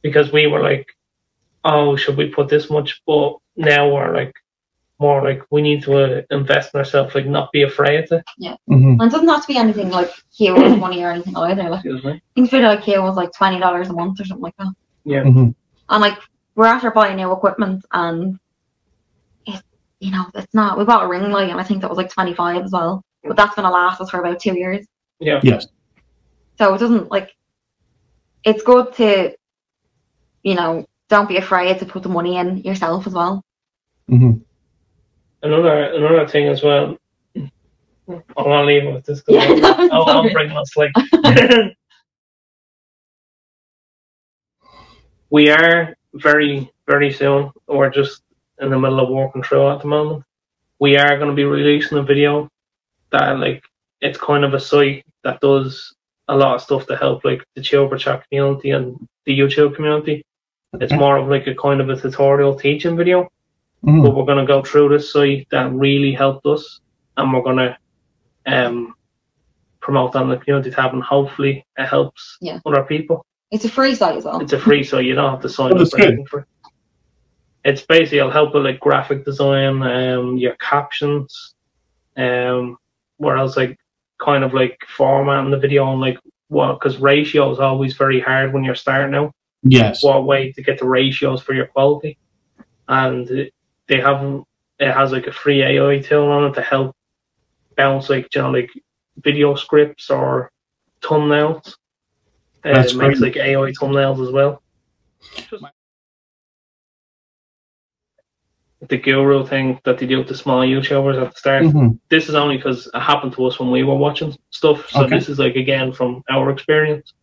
Because we were like, oh, should we put this much? But now we're like more like we need to uh, invest in ourselves, like not be afraid to. Yeah, mm-hmm. And it doesn't have to be anything like heroes money or anything either. Like, Excuse me? I think VidIQ was like twenty dollars a month or something like that. Yeah, mm-hmm. And like we're after buying new equipment, and it, you know, it's not. We bought a ring light, and I think that was like twenty five as well. But that's gonna last us for about two years. Yeah. Yes. So it doesn't like. It's good to, you know, don't be afraid to put the money in yourself as well. Mm-hmm. Another another thing as well. I'm gonna leave it with this because yeah, no, I'll, I'll bring my sleep. We are very very soon, or just in the middle of working through at the moment. We are going to be releasing a video that like it's kind of a site that does a lot of stuff to help like the Chilbert Chat community and the YouTube community. Okay. It's more of like a kind of a tutorial teaching video. Mm. But we're going to go through this site that really helped us, and we're going to um, promote on the community tab, and hopefully it helps yeah. other people. It's a free site as well. It's a free site. You don't have to sign oh, up for it. It's basically, it'll help with like graphic design, um, your captions, um, where else like kind of like formatting the video and like what, because ratio is always very hard when you're starting out. Yes. What way to get the ratios for your quality. And it, They have it has like a free A I tool on it to help bounce like you know like video scripts or thumbnails. Uh, That's it makes great. Like A I thumbnails as well. Just the guru thing that they do with the small YouTubers at the start. Mm-hmm. This is only because it happened to us when we were watching stuff. So okay. This is like again from our experience.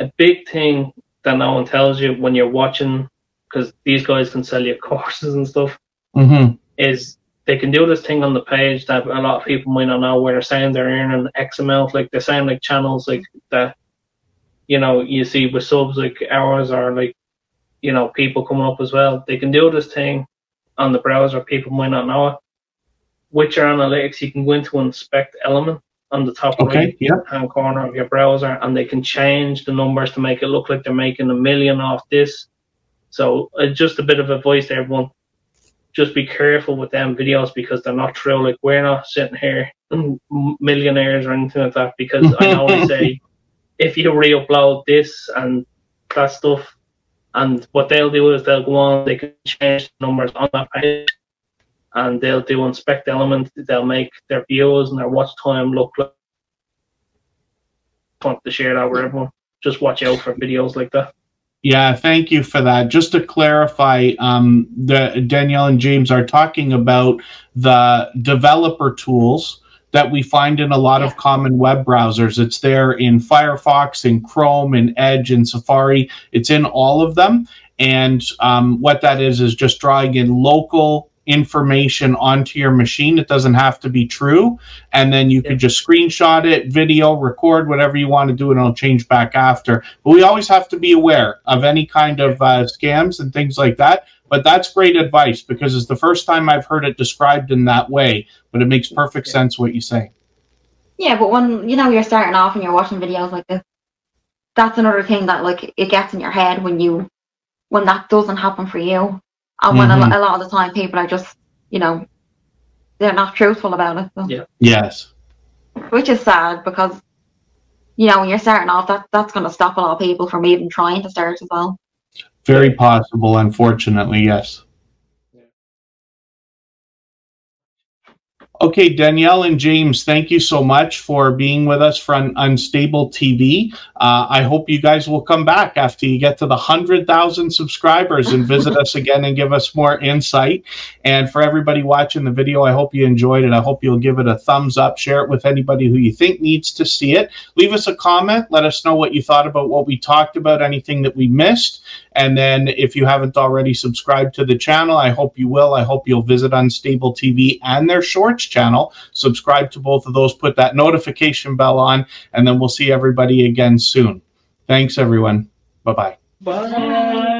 A big thing that no one tells you when you're watching. Because these guys can sell you courses and stuff, mm-hmm. is they can do this thing on the page that a lot of people might not know where they're saying they're earning X amount, like they're saying like channels like that, you know, you see with subs like ours or like, you know, people coming up as well. They can do this thing on the browser, people might not know it. With your analytics, you can go into inspect element on the top okay, right yeah. hand corner of your browser, and they can change the numbers to make it look like they're making a million off this. So uh, just a bit of advice to everyone, just be careful with them videos because they're not true. Like we're not sitting here millionaires or anything like that, because I always say if you re-upload this and that stuff, and what they'll do is they'll go on, they can change the numbers on that page, and they'll do inspect element, they'll make their views and their watch time look like. I want to share that with everyone. Just watch out for videos like that. Yeah, thank you for that. Just to clarify, um, the, Danielle and James are talking about the developer tools that we find in a lot yeah. of common web browsers. It's there in Firefox, in Chrome, in Edge, in Safari. It's in all of them. And um, what that is is just drawing in local information onto your machine. It doesn't have to be true. And then you yeah. could just screenshot it, video, record, whatever you want to do, and it'll change back after. But we always have to be aware of any kind of uh, scams and things like that. But that's great advice, because it's the first time I've heard it described in that way. But it makes perfect yeah. sense what you say. Yeah, but when, you know, you're starting off and you're watching videos like this, that's another thing that, like, it gets in your head when you, when that doesn't happen for you. And when mm-hmm. a lot of the time people are just, you know, they're not truthful about it. So. Yeah. Yes. Which is sad because, you know, when you're starting off, that that's going to stop a lot of people from even trying to start as well. Very possible, unfortunately, yes. Okay, Danielle and James, thank you so much for being with us from Unstable T V. Uh, I hope you guys will come back after you get to the one hundred thousand subscribers and visit us again and give us more insight. And for everybody watching the video, I hope you enjoyed it. I hope you'll give it a thumbs up, share it with anybody who you think needs to see it. Leave us a comment. Let us know what you thought about what we talked about, anything that we missed. And then if you haven't already subscribed to the channel, I hope you will. I hope you'll visit Unstable T V and their Shorts channel. Subscribe to both of those. Put that notification bell on, and then we'll see everybody again soon. Thanks, everyone. Bye-bye. Bye.